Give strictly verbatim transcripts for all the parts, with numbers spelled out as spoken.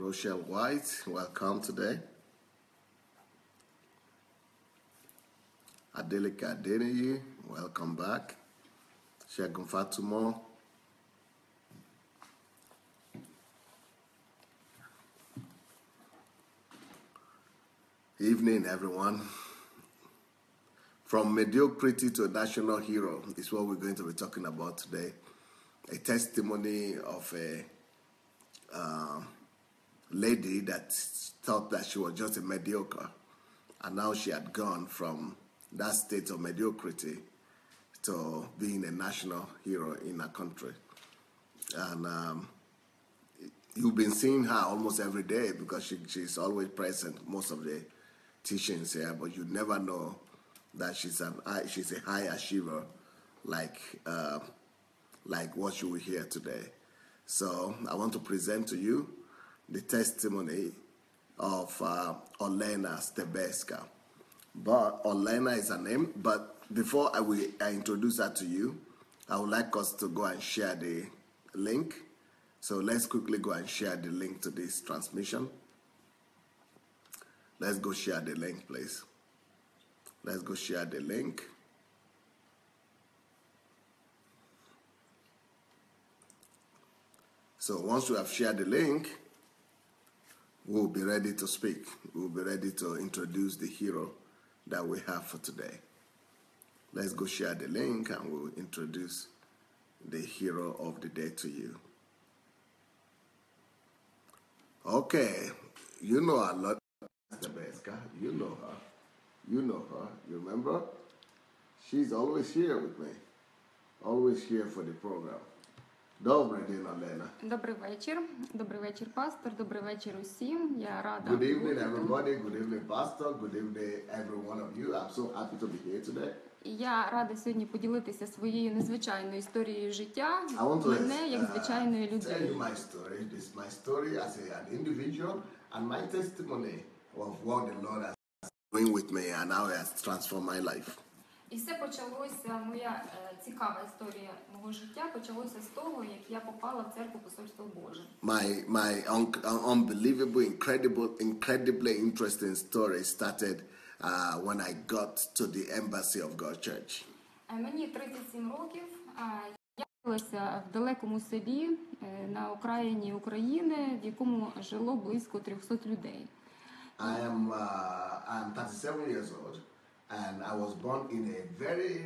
Rochelle White, welcome today. Adelika Adeniyi, welcome back. Shegun Fatumo. Evening, everyone. From mediocrity to a national hero is what we're going to be talking about today. A testimony of a uh, lady that thought that she was just a mediocre, and now she had gone from that state of mediocrity to being a national hero in her country. And um, you've been seeing her almost every day because she, she's always present most of the teachings here, but you never know that she's, an, she's a high achiever like, uh, like what you will hear today. So I want to present to you the testimony of uh, Olena Stebelska. But Olena is her name, but before I will I introduce her to you, I would like us to go and share the link. So let's quickly go and share the link to this transmission. Let's go share the link, please. Let's go share the link. So once we have shared the link, we'll be ready to speak. We'll be ready to introduce the hero that we have for today. Let's go share the link and we'll introduce the hero of the day to you. Okay, you know a lot. You know her. You know her. You remember? She's always here with me. Always here for the program. Добрий день, Олена. Добрий вечір. Добрий вечір, пастор. Добрий вечір усім. Я рада. Good evening, everybody. Good evening, pastor. Good evening, every one of you. I'm so happy to be here today. Я рада сьогодні поділитися своєю незвичайною історією життя. Мене як звичайної людини. Tell you my story. This is my story as an individual and my testimony of what the Lord has doing with me and how He has transformed my life. І все почалося, моя цікава історія мого життя почалося з того, як я попала в церкву Посольства Боже. My my unbelievable, incredible, incredibly interesting story started uh, when I got to the Embassy of God Church. Мені тридцять сім років. Я народилася в далекому селі на окраїні України, в якому жило близько трьохсот людей. I am uh, I'm thirty-seven years old. And I was born in a very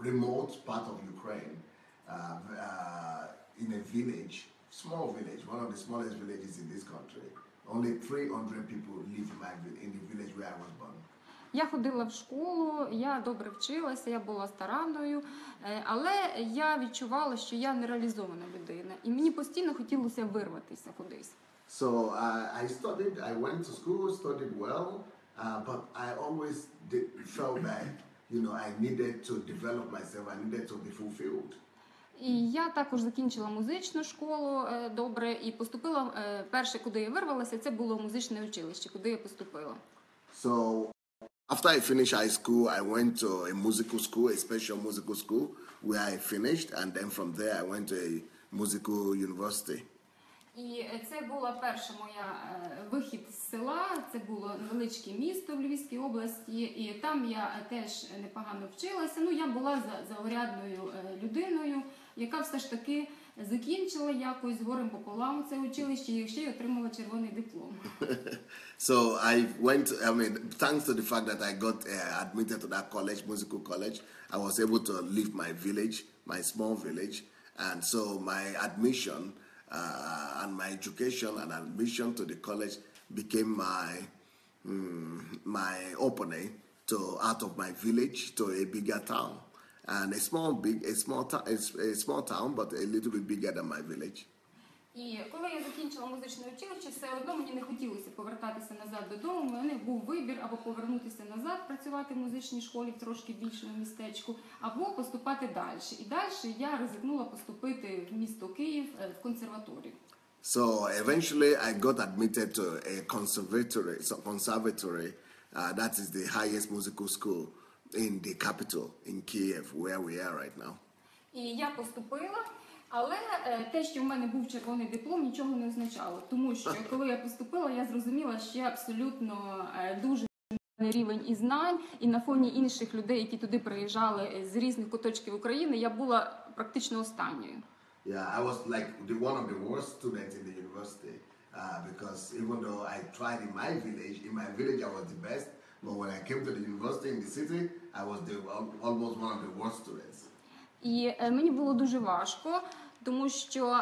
remote part of Ukraine, uh, uh, in a village, small village, one of the smallest villages in this country. Only three hundred people live in, my, in the village where I was born. Я ходила в школу, я добре вчилася, я була старанною, але я відчувала, що я нереалізована людина, і мені постійно хотілося вирватися кудись. So uh, I studied, I went to school, studied well. Uh, but I always did, felt that, you know, I needed to develop myself, I needed to be fulfilled. І я також закінчила музичну школу добре і поступила, перше, куди я вирвалася, це було музичне училище, куди я поступила. So, after I finished high school, I went to a musical school, a special musical school, where I finished, and then from there I went to a musical university. І це була перша моя вихід з села, це було невеличке місто в Львівській області, і там я теж непогано вчилася. Ну, я була заурядною людиною, яка все ж таки закінчила якось горем пополам це училище і ще й отримала червоний диплом. So I went, I mean, thanks to the fact that I got uh, admitted to that college, musical college, I was able to leave my village, my small village, and so my admission Uh, and my education and admission to the college became my um, my opening to out of my village to a bigger town, and a small big a small town a small town but a little bit bigger than my village. І коли я закінчила музичне училище, все одно мені не хотілося повертатися назад додому. У мене був вибір або повернутися назад, працювати в музичній школі в трошки більшому містечку, або поступати далі. І далі я ризикнула поступити в місто Київ, в консерваторію. So eventually I got admitted to a conservatory, so conservatory, uh, that is the highest musical school in the capital, in Kiev, where we are right now. І я поступила. Але те, що в мене був червоний диплом, нічого не означало. Тому що, коли я поступила, я зрозуміла, що я абсолютно дуже рівень і знань, і на фоні інших людей, які туди приїжджали з різних куточків України, я була практично останньою. Yeah, I was like the one of the worst students in the university uh, because even though I tried in my village, in my village I was the best, but when I came to the university in the city, I was the, almost one of the worst students. І мені було дуже важко, тому що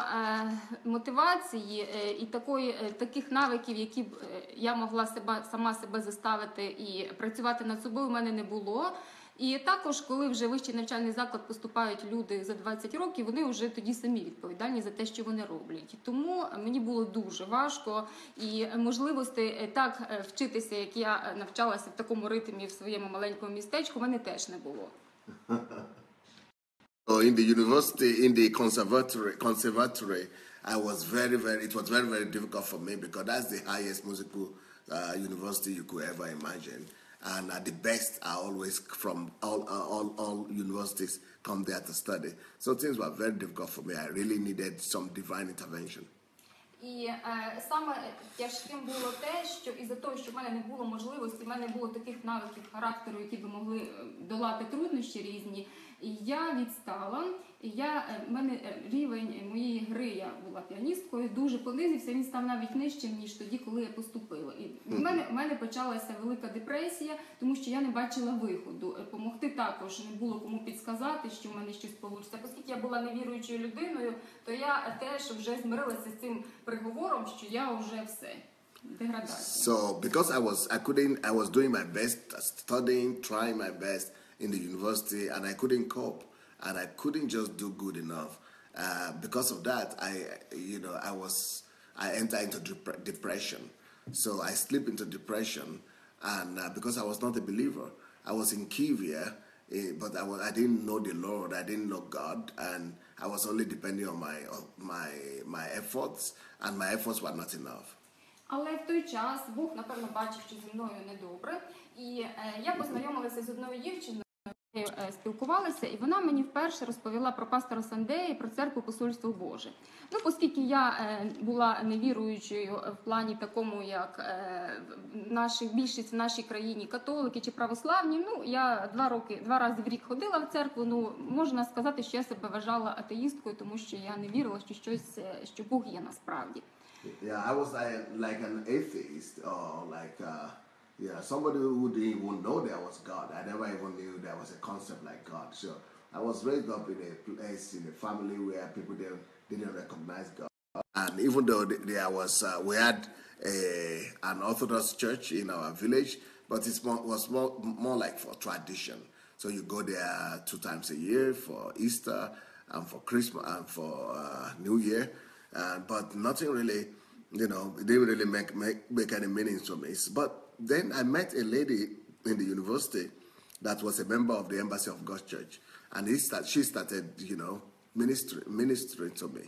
мотивації і такої, таких навиків, які б я могла себе, сама себе заставити і працювати над собою, в мене не було. І також, коли вже вищий навчальний заклад поступають люди за двадцять років, вони вже тоді самі відповідальні за те, що вони роблять. Тому мені було дуже важко, і можливості так вчитися, як я навчалася в такому ритмі в своєму маленькому містечку, в мене теж не було. In the university, in the conservatory, conservatory, I was very, very. It was very, very difficult for me because that's the highest musical uh, university you could ever imagine, and uh, the best are always from all, uh, all, all universities come there to study. So things were very difficult for me. I really needed some divine intervention. І е, саме тяжким було те, що із-за того, що в мене не було можливості, в мене не було таких навиків характеру, які б могли долати труднощі різні, я відстала, я, в мене рівень моєї гри, я була піаністкою, дуже понизився, він став навіть нижчим, ніж тоді, коли я поступила. І в мене, в мене почалася велика депресія, тому що я не бачила виходу. Помогти також не було кому підсказати, що в мене щось вийде. Оскільки я була невіруючою людиною, то я теж вже змирилася з цим приговором, що я вже все. Деградація. So, because I was, I couldn't, I was doing my best, studying, trying my best in the university, and I couldn't cope. And I couldn't just do good enough. Uh, because of that, I, you know, I was, I entered into dep depression. So I slipped into depression, and uh, because I was not a believer, I was in Kiev, uh, but I was, I didn't know the Lord, I didn't know God, and I was only depending on my, on my, my efforts, and my efforts were not enough. Але в той час Бог, напевно, бачив, що зі мною недобре, і я познайомилася з одною дівчиною. Спілкувалися, і вона мені вперше розповіла про пастора Сандея і про церкву Посольство Боже. Ну, оскільки я була невіруючою в плані такому, як наші, більшість в нашій країні католики чи православні, ну, я два роки, два рази в рік ходила в церкву, ну, можна сказати, що я себе вважала атеїсткою, тому що я не вірила, що щось, що Бог є насправді. Yeah, I was like an atheist, or like a... Yeah, somebody who didn't even know there was God. I never even knew there was a concept like God. So I was raised up in a place, in a family where people didn't, didn't recognize God. And even though there was, uh, we had a, an Orthodox church in our village, but it was more, more like for tradition. So you go there two times a year for Easter and for Christmas and for uh, New Year, uh, but nothing really, you know, it didn't really make, make, make any meaning to me. But then I met a lady in the university that was a member of the Embassy of God Church, and he start, she started, you know, ministry, ministering to me.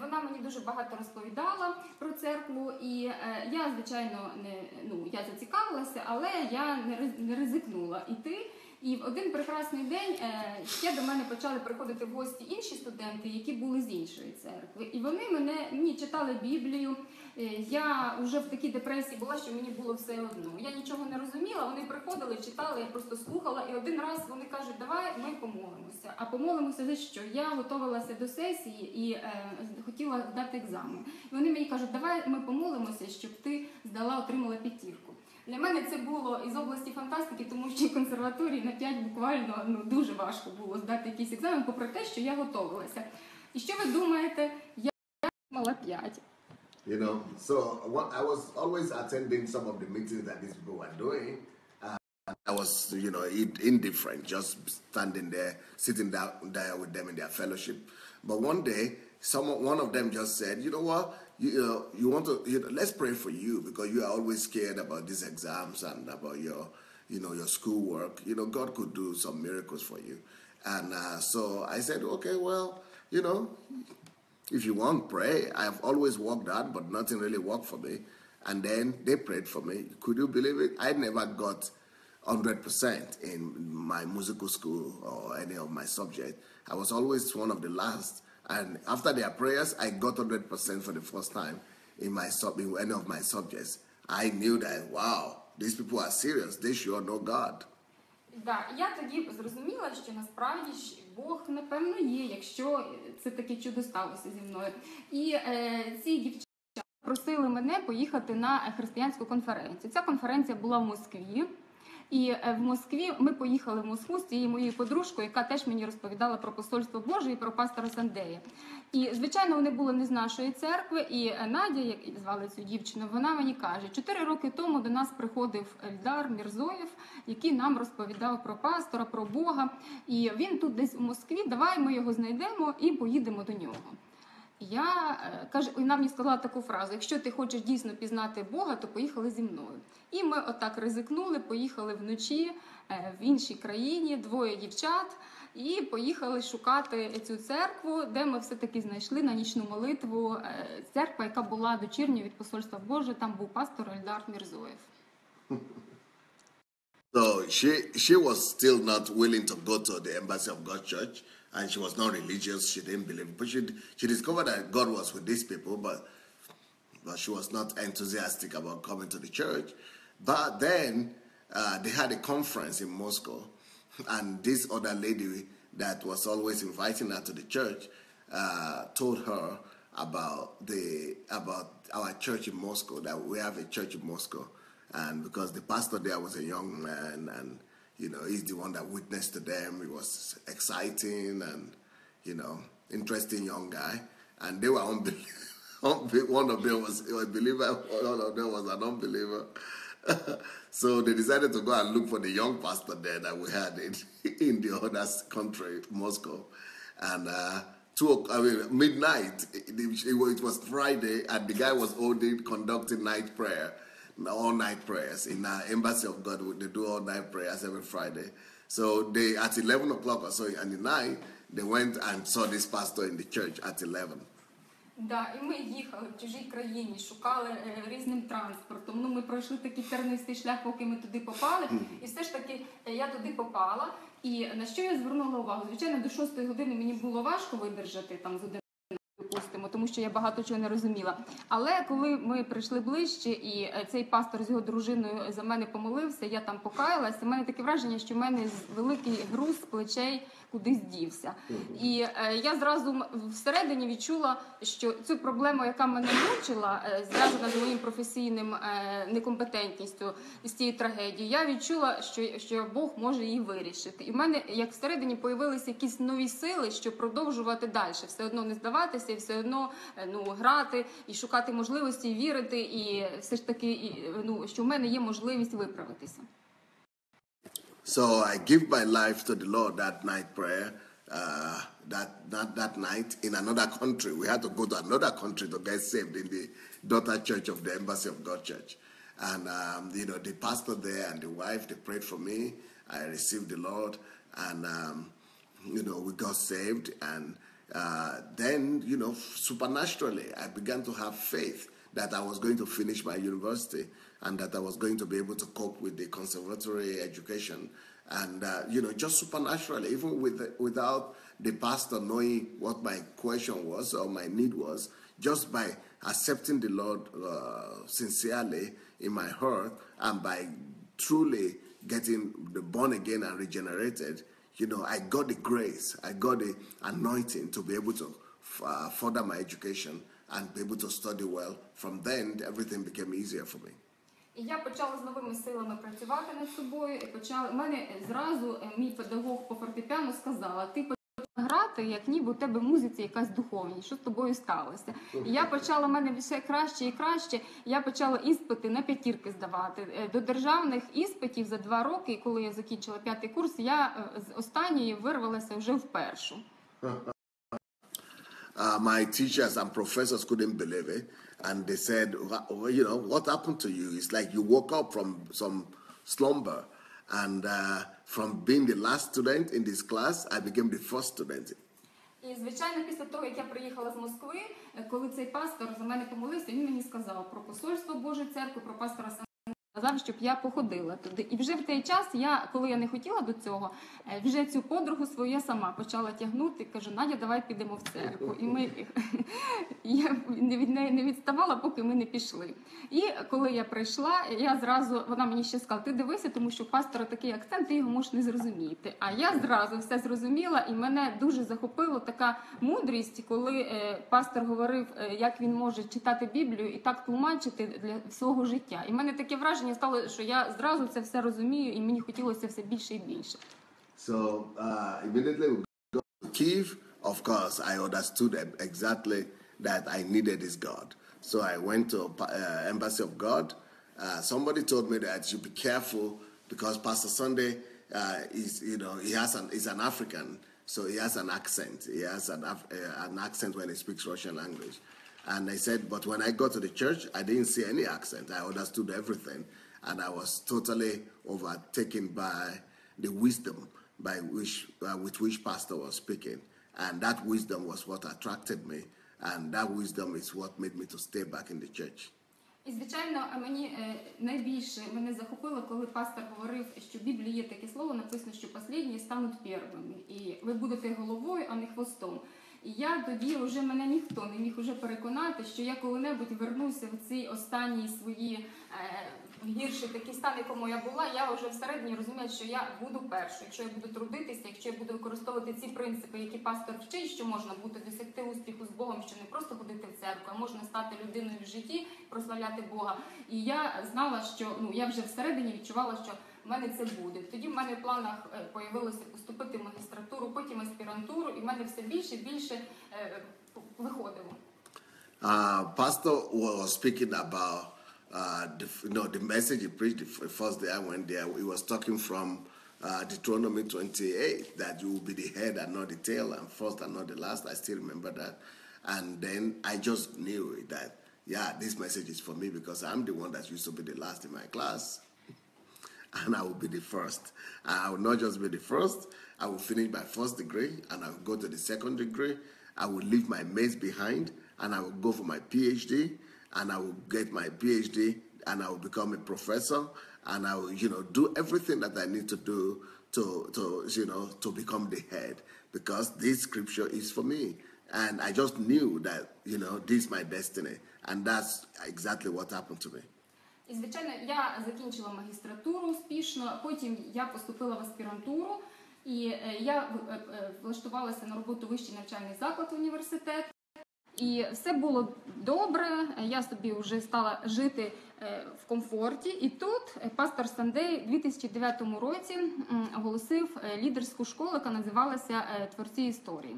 Вона мені дуже багато розповідала про церкву, і е, я, звичайно, не, ну, я зацікавилася, але я не, не ризикнула іти. І в один прекрасний день е, ще до мене почали приходити в гості інші студенти, які були з іншої церкви. І вони мене, мені читали Біблію, е, я вже в такій депресії була, що мені було все одно. Я нічого не розуміла, вони приходили, читали, я просто слухала, і один раз вони кажуть, давай ми помолимося. А помолимося за що? Я готувалася до сесії і е, хотіла дати екзамен. І вони мені кажуть, давай ми помолимося, щоб ти здала, отримала п'ятірку. Для мене це було із області фантастики, тому що в консерваторії на п'ять буквально ну, дуже важко було здати якийсь екзамен, попри те, що я готувалася. І що ви думаєте, я мала п'ять. You know, so what, I was always attending some of the meetings that these people were doing. Uh, I was, you know, indifferent, just standing there, sitting down there with them in their fellowship. But one day, someone, one of them just said, you know what? You know, you want to, you know, let's pray for you because you are always scared about these exams and about your, you know, your schoolwork. You know, God could do some miracles for you. And uh, so I said, okay, well, you know, if you want, pray. I've always walked out, but nothing really worked for me. And then they prayed for me. Could you believe it? I never got one hundred percent in my musical school or any of my subjects. I was always one of the last. And after their prayers, I got one hundred percent for the first time in my sub in any of my subjects. I knew that, wow, these people are serious. They sure know God. Да, я тоді зрозуміла, що насправді Бог, напевно, є, якщо це таке чудо сталося зі мною. І е, ці дівчата просили мене поїхати на християнську конференцію. Ця конференція була в Москві. І в Москві ми поїхали в Москву з цією моєю подружкою, яка теж мені розповідала про посольство Боже і про пастора Сандея. І, звичайно, вони були не з нашої церкви, і Надя, як звали цю дівчину, вона мені каже, чотири роки тому до нас приходив Ельдар Мірзоєв, який нам розповідав про пастора, про Бога. І він тут десь у Москві, давай ми його знайдемо і поїдемо до нього. Я, каже, вона мені сказала таку фразу, якщо ти хочеш дійсно пізнати Бога, то поїхали зі мною. І ми отак ризикнули, поїхали вночі в іншій країні, двоє дівчат, і поїхали шукати цю церкву, де ми все-таки знайшли на нічну молитву церква, яка була дочірньою від посольства Божого, там був пастор Ельдар Мірзоєв. So she, she was still not willing to go to the Embassy of God Church. And she was not religious, she didn't believe. But she, she discovered that God was with these people, but, but she was not enthusiastic about coming to the church. But then uh, they had a conference in Moscow, and this other lady that was always inviting her to the church uh, told her about, the, about our church in Moscow, that we have a church in Moscow. And because the pastor there was a young man, and you know, he's the one that witnessed to them. It was exciting and, you know, interesting young guy. And they were unbelievers. One of them was a believer. One of them was an unbeliever. So they decided to go and look for the young pastor there that we had in, in the other country, Moscow. And uh, two, I mean, midnight, it, it was Friday, and the guy was holding, conducting night prayer. All-night prayers. In our Embassy of God, they do all-night prayers every Friday. So they, at eleven o'clock or so in the night, they went and saw this pastor in the church at eleven. Да, і ми їхали в чужій країні, шукали е, різним транспортом. Ну, ми пройшли такий тернистий шлях, поки ми туди попали. І все ж таки е, я туди попала. І на що я звернула увагу? Звичайно, до шостої години мені було важко видержати там з тому що я багато чого не розуміла. Але коли ми прийшли ближче, і цей пастор з його дружиною за мене помолився, я там покаялася, в мене таке враження, що в мене великий груз з плечей кудись дівся. І я зразу всередині відчула, що цю проблему, яка мене мучила, зв'язана з моїм професійним некомпетентністю, з цієї трагедії, я відчула, що, що Бог може її вирішити. І в мене, як всередині, появилися якісь нові сили, щоб продовжувати далі, все одно не здаватися, і все одно ну, грати і шукати можливості, вірити, і все ж таки, і, ну, що в мене є можливість виправитися. So I give my life to the Lord that night prayer, uh, that, that, that night in another country. We had to go to another country to get saved in the daughter church of the Embassy of God Church. And, um, you know, the pastor there and the wife, they prayed for me. I received the Lord and, um, you know, we got saved and Uh, then, you know, supernaturally, I began to have faith that I was going to finish my university and that I was going to be able to cope with the conservatory education. And, uh, you know, just supernaturally, even with, without the pastor knowing what my question was or my need was, just by accepting the Lord uh, sincerely in my heart and by truly getting born again and regenerated, you know, I got the grace, I got the anointing to be able to uh, further my education and be able to study well. From then, everything became easier for me. І я почала з новими силами працювати над собою. І почала... У мене зразу мій педагог по фортепіано сказала, ти почала грати, як ніби у тебе в музиці якась духовність, що з тобою сталося. І я почала, в мене все краще і краще, я почала іспити на п'ятірки здавати. До державних іспитів за два роки, коли я закінчила п'ятий курс, я з останньої вирвалася вже в першу. Uh, my teachers and professors couldn't believe it. And they said, well, you know, what happened to you? It's like you woke up from some slumber. And uh, from being the last student in this class, I became the first student. І, звичайно, після того, як я приїхала з Москви, коли цей пастор за мене помолився, він мені сказав про посольство Божої церкви, про пастора Санта. Казав, щоб я походила туди. І вже в той час, я, коли я не хотіла до цього, вже цю подругу свою я сама почала тягнути. Кажу, Надя, давай підемо в церкву. І ми, я від неї не відставала, поки ми не пішли. І коли я прийшла, я зразу, вона мені ще сказала, ти дивися, тому що у пастора такий акцент, ти його можеш не зрозуміти. А я зразу все зрозуміла, і мене дуже захопила така мудрість, коли пастор говорив, як він може читати Біблію і так тлумачити для свого життя. І в мене таке враження, стало, що я зразу це все розумію, і мені хотілося все більше і більше. So, uh, immediately we got to Kyiv, of course, I understood exactly that I needed this God. So I went to uh, Embassy of God. Uh, somebody told me that you be careful because Pastor Sunday uh, is, you know, he has an, is an African, so he has an accent. He has an, Af uh, an accent when he speaks Russian language. And I said, but when I got to the church, I didn't see any accent. I understood everything. And I was totally overtaken by the wisdom by which, uh, with which pastor was speaking. And that wisdom was what attracted me. And that wisdom is what made me to stay back in the church. І, звичайно, мені найбільше мене захопило, коли пастор говорив, що в Біблії є таке слово, написано, що «последні стануть першими». І ви будете головою, а не хвостом. І я тоді вже мене ніхто не міг уже переконати, що я коли-небудь вернуся в ці останні свої е, гірші такі стани, якому я була, я вже всередині розумію, що я буду першою, якщо я буду трудитися, якщо я буду використовувати ці принципи, які пастор вчить, що можна буде досягти успіху з Богом, що не просто ходити в церкву, а можна стати людиною в житті, прославляти Бога. І я знала, що ну я вже всередині відчувала, що в мене це буде. Тоді в мене в планах появилося поступити в магістратуру, потім аспірантуру, і в мене все більше і більше виходило. Uh, Pastor was speaking about uh, the, you know, the message he preached the first day I went there. He was talking from uh, Deuteronomy twenty-eight, that you will be the head and not the tail, and first and not the last. I still remember that. And then I just knew that, yeah, this message is for me because I'm the one that used to be the last in my class. And I will be the first. I will not just be the first. I will finish my first degree and I will go to the second degree. I will leave my mates behind and I will go for my PhD and I will get my PhD and I will become a professor and I will, you know, do everything that I need to do to, to you know, to become the head because this scripture is for me. And I just knew that, you know, this is my destiny. And that's exactly what happened to me. І, звичайно, я закінчила магістратуру успішно, потім я поступила в аспірантуру, і я влаштувалася на роботу в вищий навчальний заклад університету. І все було добре, я собі вже стала жити в комфорті. І тут пастор Сандей у дві тисячі дев'ятому році оголосив лідерську школу, яка називалася «Творці історії».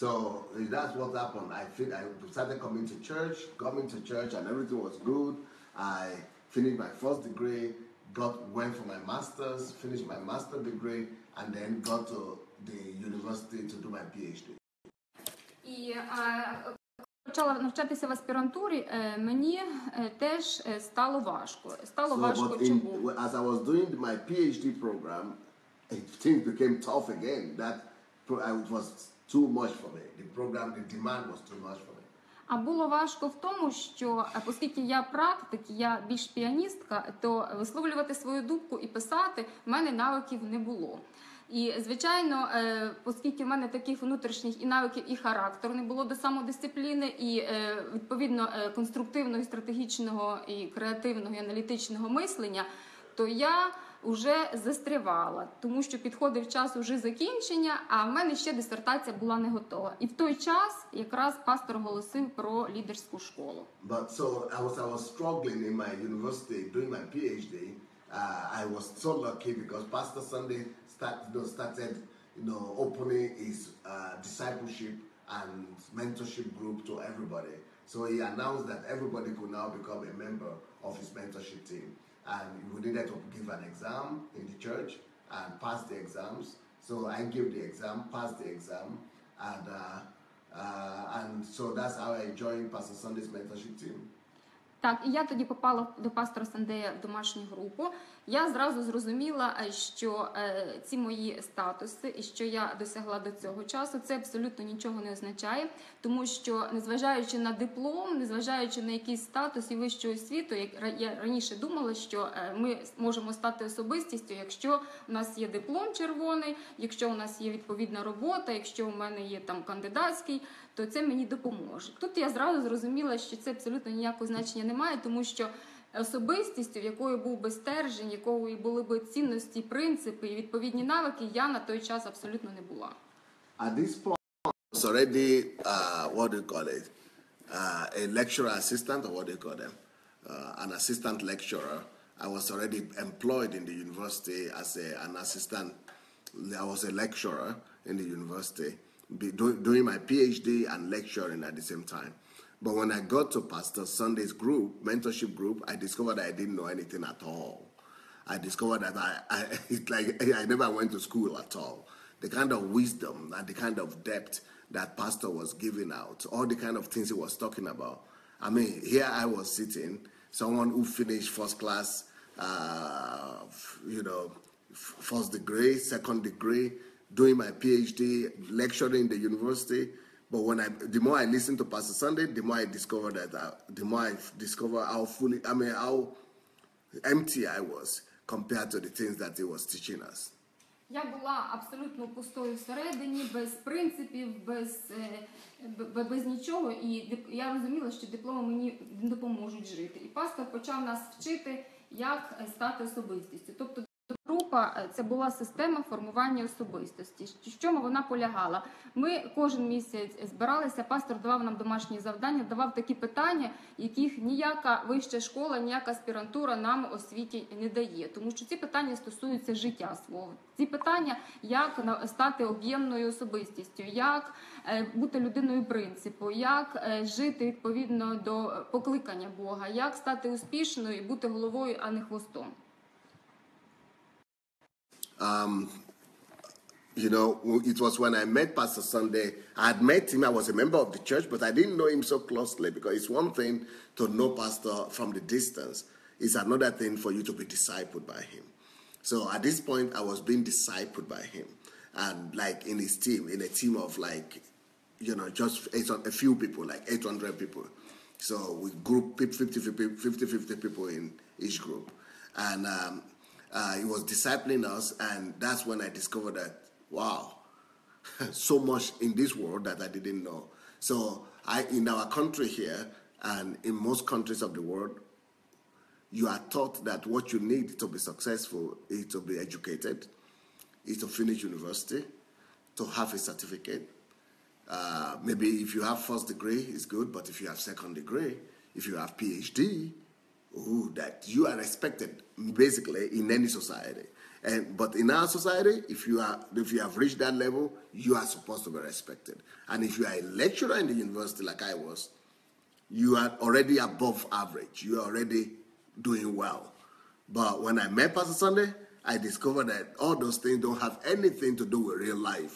So that's what happened. I think I started coming to church, coming to church, and everything was good. I finished my first degree, got went for my master's, finished my master's degree, and then got to the university to do my PhD. І почала навчатися в аспірантурі. Мені теж стало важко. Стало важко чому? As I was doing my PhD program, things became tough again. That it was too much for me. The program, the demand was too much for me. А було важко в тому, що, оскільки я практик, я більш піаністка, то висловлювати свою думку і писати в мене навиків не було. І, звичайно, оскільки в мене таких внутрішніх і навиків, і характеру не було до самодисципліни, і, відповідно, конструктивного, стратегічного, і креативного, і аналітичного мислення, то я вже застрівала, тому що підходив час уже закінчення, а в мене ще дисертація була не готова. І в той час якраз пастор оголосив про лідерську школу. But so I was I was struggling in my university doing my PhD. Uh, I was so lucky because Pastor Sunday started you know, started you know opening his uh, discipleship and mentorship group to everybody. So he announced that everybody could now become a member of his mentorship team. And we needed to give an exam in the church and pass the exams. So I gave the exam, passed the exam, and uh, uh, and so that's how I joined Pastor Sunday's mentorship team. Так, і я тоді попала до пастора Сандея в домашню групу, я зразу зрозуміла, що ці мої статуси і що я досягла до цього часу, це абсолютно нічого не означає, тому що, незважаючи на диплом, незважаючи на якийсь статус і вищу освіту, я раніше думала, що ми можемо стати особистістю, якщо у нас є диплом червоний, якщо у нас є відповідна робота, якщо у мене є там кандидатський, то це мені допоможе. Тут я зразу зрозуміла, що це абсолютно ніякого значення не має, тому що особистістю, в якої був би стержень, якої були би цінності, принципи і відповідні навики, я на той час абсолютно не була. At this point, I was already, uh, what do you call it, uh, a lecturer assistant, or what do you call them, uh, an assistant lecturer. I was already employed in the university as a, an assistant. I was a lecturer in the university, be, do, doing my PhD and lecturing at the same time. But when I got to Pastor Sunday's group, mentorship group, I discovered that I didn't know anything at all. I discovered that I, I, it's like, I never went to school at all. The kind of wisdom and the kind of depth that Pastor was giving out, all the kind of things he was talking about. I mean, here I was sitting, someone who finished first class, uh, you know, first degree, second degree, doing my PhD, lecturing in the university. But when I, the more I listened to Pastor Sunday, the more I discovered that, I, the more I discovered how fully, I mean, how empty I was compared to the things that he was teaching us. Я була абсолютно пустою всередині, без принципів, без, без, без нічого, і я розуміла, що дипломи мені не допоможуть жити. І пастор почав нас вчити, як стати особистістю. Тобто група – це була система формування особистості. В чому вона полягала? Ми кожен місяць збиралися, пастор давав нам домашні завдання, давав такі питання, яких ніяка вища школа, ніяка аспірантура нам у освіті не дає. Тому що ці питання стосуються життя свого. Ці питання, як стати об'ємною особистістю, як бути людиною принципу, як жити відповідно до покликання Бога, як стати успішною і бути головою, а не хвостом. Um, you know, it was when I met Pastor Sunday. I had met him. I was a member of the church, but I didn't know him so closely, because it's one thing to know Pastor from the distance. It's another thing for you to be discipled by him. So at this point, I was being discipled by him, and like in his team, in a team of like, you know, just a few people, like eight hundred people. So we group fifty fifty people in each group. And um, Uh, he was discipling us, and that's when I discovered that, wow, so much in this world that I didn't know. So I, in our country here, and in most countries of the world, you are taught that what you need to be successful is to be educated, is to finish university, to have a certificate. Uh, maybe if you have first degree, it's good, but if you have second degree, if you have PhD, ooh, that you are respected basically in any society, and but in our society, if you are if you have reached that level, you are supposed to be respected. And if you are a lecturer in the university like I was, you are already above average. You are already doing well. But when I met Pastor Sunday, I discovered that all those things don't have anything to do with real life.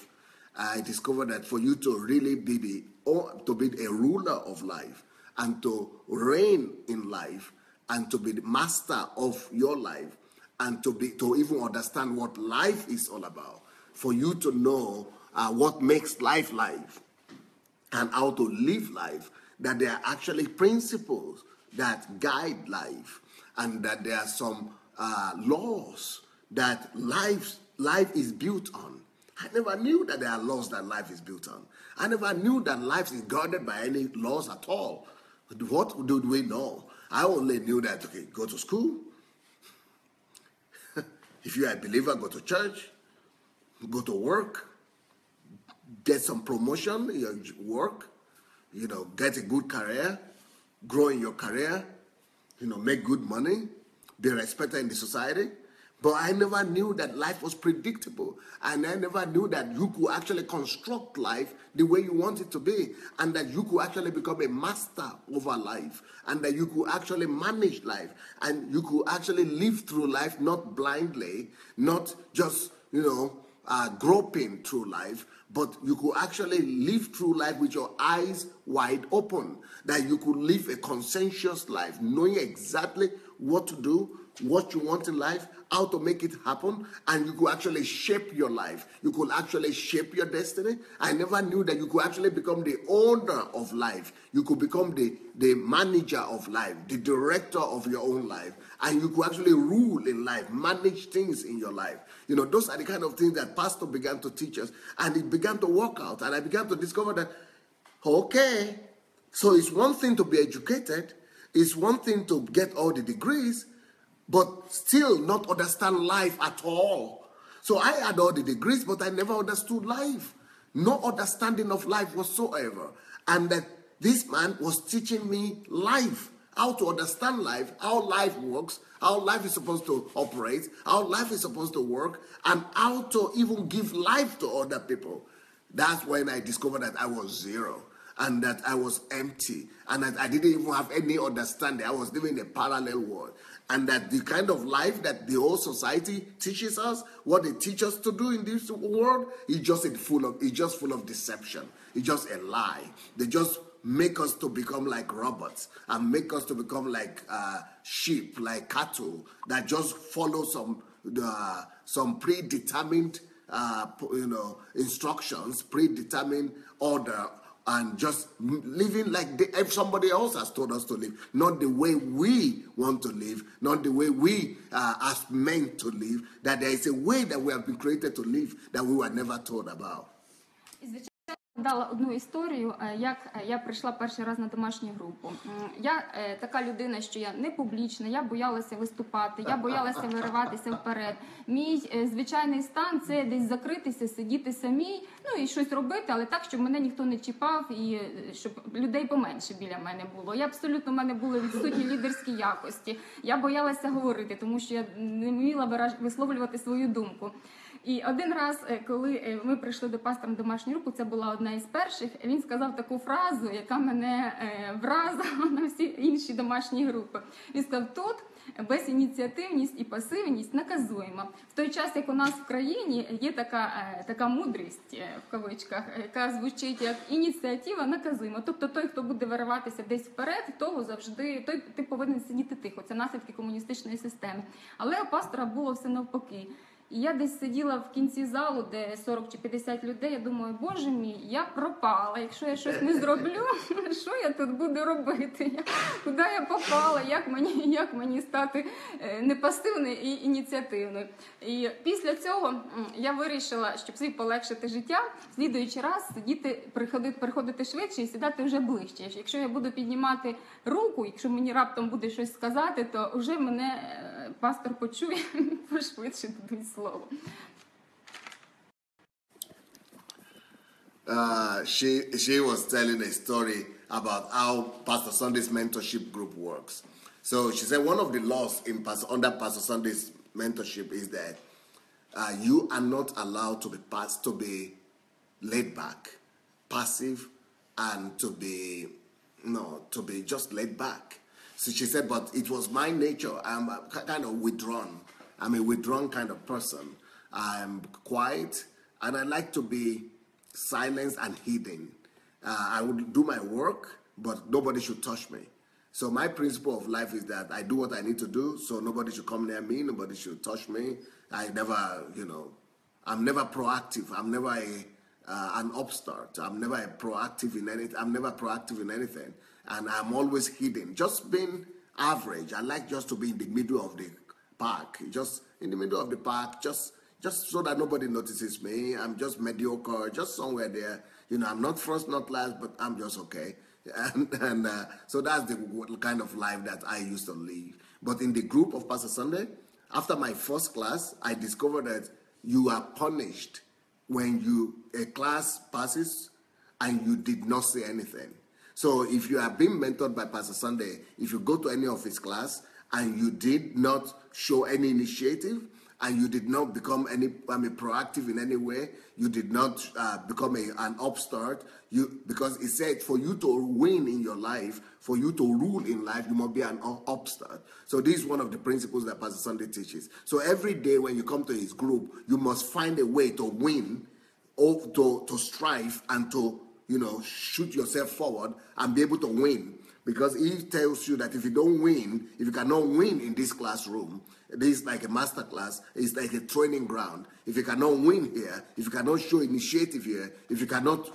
I discovered that for you to really be the or to be a ruler of life and to reign in life, and to be the master of your life, and to be to even understand what life is all about, for you to know uh, what makes life life and how to live life, that there are actually principles that guide life, and that there are some uh, laws that life, life is built on. I never knew that there are laws that life is built on. I never knew that life is guarded by any laws at all. What do we know? I only knew that, okay, go to school. If you are a believer, go to church, go to work, get some promotion in your work, you know, get a good career, grow in your career, you know, make good money, be respected in the society. But I never knew that life was predictable. And I never knew that you could actually construct life the way you want it to be. And that you could actually become a master over life. And that you could actually manage life. And you could actually live through life, not blindly, not just, you know, uh, groping through life. But you could actually live through life with your eyes wide open. That you could live a conscientious life, knowing exactly what to do, what you want in life, how to make it happen, and you could actually shape your life. You could actually shape your destiny. I never knew that you could actually become the owner of life. You could become the, the manager of life, the director of your own life, and you could actually rule in life, manage things in your life. You know, those are the kind of things that Pastor began to teach us, and it began to work out, and I began to discover that, okay, so it's one thing to be educated, it's one thing to get all the degrees, but still not understand life at all. So I had all the degrees, but I never understood life. No understanding of life whatsoever. And that this man was teaching me life, how to understand life, how life works, how life is supposed to operate, how life is supposed to work, and how to even give life to other people. That's when I discovered that I was zero. And that I was empty, and that I didn't even have any understanding. I was living in a parallel world, and that the kind of life that the whole society teaches us, what they teach us to do in this world, is just full of, it's just full of deception. It's just a lie. They just make us to become like robots, and make us to become like uh, sheep, like cattle that just follow some uh, some predetermined, uh, you know, instructions, predetermined order. And just living like the, if somebody else has told us to live. Not the way we want to live. Not the way we uh, are meant to live. That there is a way that we have been created to live that we were never told about. Дала одну історію, як я прийшла перший раз на домашню групу. Я така людина, що я не публічна, я боялася виступати, я боялася вириватися вперед. Мій звичайний стан – це десь закритися, сидіти самій, ну і щось робити, але так, щоб мене ніхто не чіпав і щоб людей поменше біля мене було. Я абсолютно, в мене були відсутні лідерські якості. Я боялася говорити, тому що я не вміла висловлювати свою думку. І один раз, коли ми прийшли до пастора на домашню групу, це була одна із перших, він сказав таку фразу, яка мене вразила на всі інші домашні групи. Він сказав, тут безініціативність і пасивність наказуємо. В той час, як у нас в країні є така, така мудрість, в кавичках, яка звучить як ініціатива наказуємо. Тобто той, хто буде вириватися десь вперед, того завжди, той ти повинен сидіти тихо. Це наслідки комуністичної системи. Але у пастора було все навпаки. І я десь сиділа в кінці залу, де сорок чи п'ятдесят людей, я думаю, боже мій, я пропала, якщо я щось не зроблю, що я тут буду робити, куди я попала, як мені, як мені стати не пасивною і ініціативною. І після цього я вирішила, щоб собі полегшити життя, слідуючий раз сидіти, приходити, приходити швидше і сідати вже ближче. Якщо я буду піднімати руку, якщо мені раптом буде щось сказати, то вже мене пастор почує, пошвидше дадуть слово. Uh, she, she was telling a story about how Pastor Sunday's mentorship group works. So she said one of the laws in Pastor, under Pastor Sunday's mentorship is that uh, you are not allowed to be pass, to be laid back, passive, and to be no to be just laid back. So she said, but it was my nature. I'm kind of withdrawn. I'm a withdrawn kind of person. I'm quiet, and I like to be silenced and hidden. Uh, I would do my work, but nobody should touch me. So my principle of life is that I do what I need to do, so nobody should come near me, nobody should touch me. I never, you know, I'm never proactive. I'm never a, uh, an upstart. I'm never a proactive in any, I'm never proactive in anything. And I'm always hidden, just being average. I like just to be in the middle of the park, just in the middle of the park, just just so that nobody notices me. I'm just mediocre, just somewhere there. You know, I'm not first, not last, but I'm just okay. And, and uh, so that's the kind of life that I used to live. But in the group of Pastor Sunday, after my first class, I discovered that you are punished when you a class passes and you did not say anything. So if you are being mentored by Pastor Sunday, if you go to any of his class and you did not show any initiative and you did not become any, I mean, proactive in any way, you did not uh, become a, an upstart, you, because he said for you to win in your life, for you to rule in life, you must be an upstart. So this is one of the principles that Pastor Sunday teaches. So every day when you come to his group, you must find a way to win, or to, to strive and to, you know, shoot yourself forward and be able to win. because he tells you that if you don't win, if you cannot win in this classroom, this is like a master class, it's like a training ground. If you cannot win here, if you cannot show initiative here, if you cannot,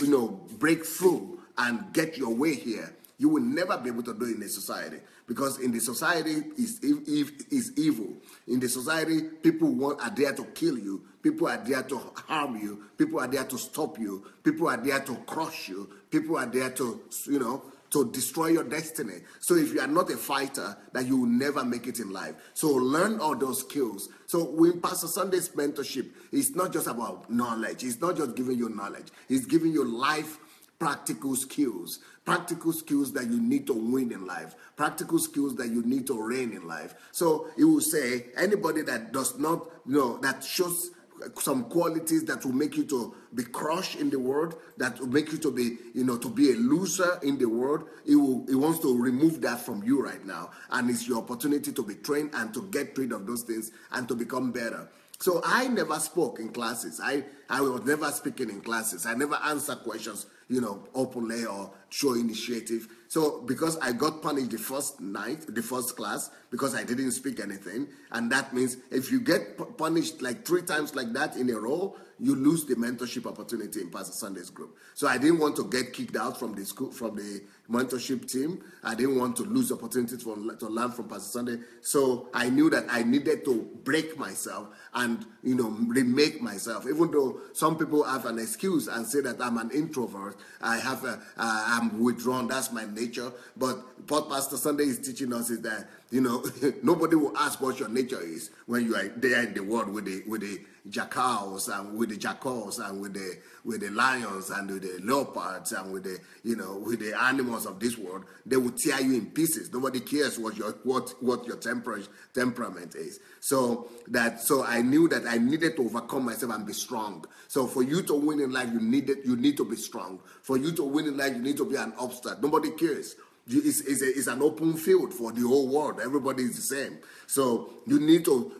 you know, break through and get your way here, you will never be able to do it in the society. Because in the society, is is evil. In the society, people want, are there to kill you. People are there to harm you. People are there to stop you. People are there to crush you. People are there to, you know, to destroy your destiny. So if you are not a fighter, that you will never make it in life. So learn all those skills. So when Pastor Sunday's mentorship, it's not just about knowledge. It's not just giving you knowledge. It's giving you life practical skills, practical skills that you need to win in life, practical skills that you need to reign in life. So he will say, anybody that does not, you know, that shows some qualities that will make you to be crushed in the world, that will make you to be, you know, to be a loser in the world, he will, he wants to remove that from you right now. And it's your opportunity to be trained and to get rid of those things and to become better. So I never spoke in classes. I, I was never speaking in classes. I never answered questions, you know, openly or show initiative. So because I got punished the first night, the first class, because I didn't speak anything. And that means if you get punished like three times like that in a row, you lose the mentorship opportunity in Pastor Sunday's group. So I didn't want to get kicked out from the school, from the mentorship team. I didn't want to lose opportunities to, to learn from Pastor Sunday. So I knew that I needed to break myself and, you know, remake myself. Even though some people have an excuse and say that I'm an introvert, I have a, uh, I'm withdrawn. That's my nature. But what Pastor Sunday is teaching us is that, you know, nobody will ask what your nature is when you are there in the world with the with the jackals and with the jackals and with the with the lions and with the leopards and with the, you know, with the animals of this world. They will tear you in pieces. Nobody cares what your what what your temperament temperament is. So that so I knew that I needed to overcome myself and be strong. So for you to win in life, you needed you need to be strong. For you to win in life, you need to be an obstacle. Nobody cares. It's, it's, a, it's an open field for the whole world. Everybody is the same. So you need to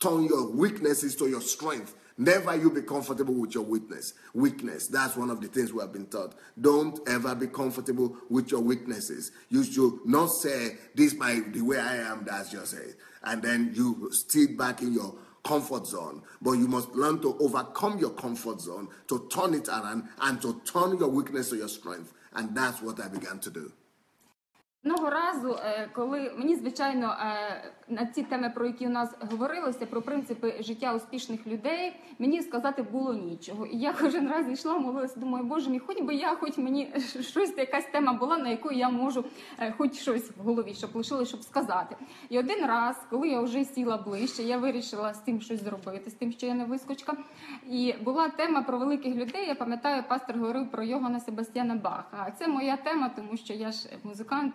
turn your weaknesses to your strength. Never you be comfortable with your weakness. Weakness, that's one of the things we have been taught. Don't ever be comfortable with your weaknesses. You should not say, this my the way I am, that's just it. And then you sit back in your comfort zone, but you must learn to overcome your comfort zone, to turn it around and to turn your weakness to your strength. And that's what I began to do. Одного разу, коли мені, звичайно, на ці теми, про які у нас говорилося, про принципи життя успішних людей, мені сказати було нічого. І я кожен раз йшла, молилася, думаю, Боже мій, хоч би я, хоч мені щось, якась тема була, на яку я можу хоч щось в голові, щоб лишилося, щоб сказати. І один раз, коли я вже сіла ближче, я вирішила з цим щось зробити, з тим, що я не вискочка. І була тема про великих людей, я пам'ятаю, пастор говорив про Йоганна Себастьяна Баха. А це моя тема, тому що я ж музикант,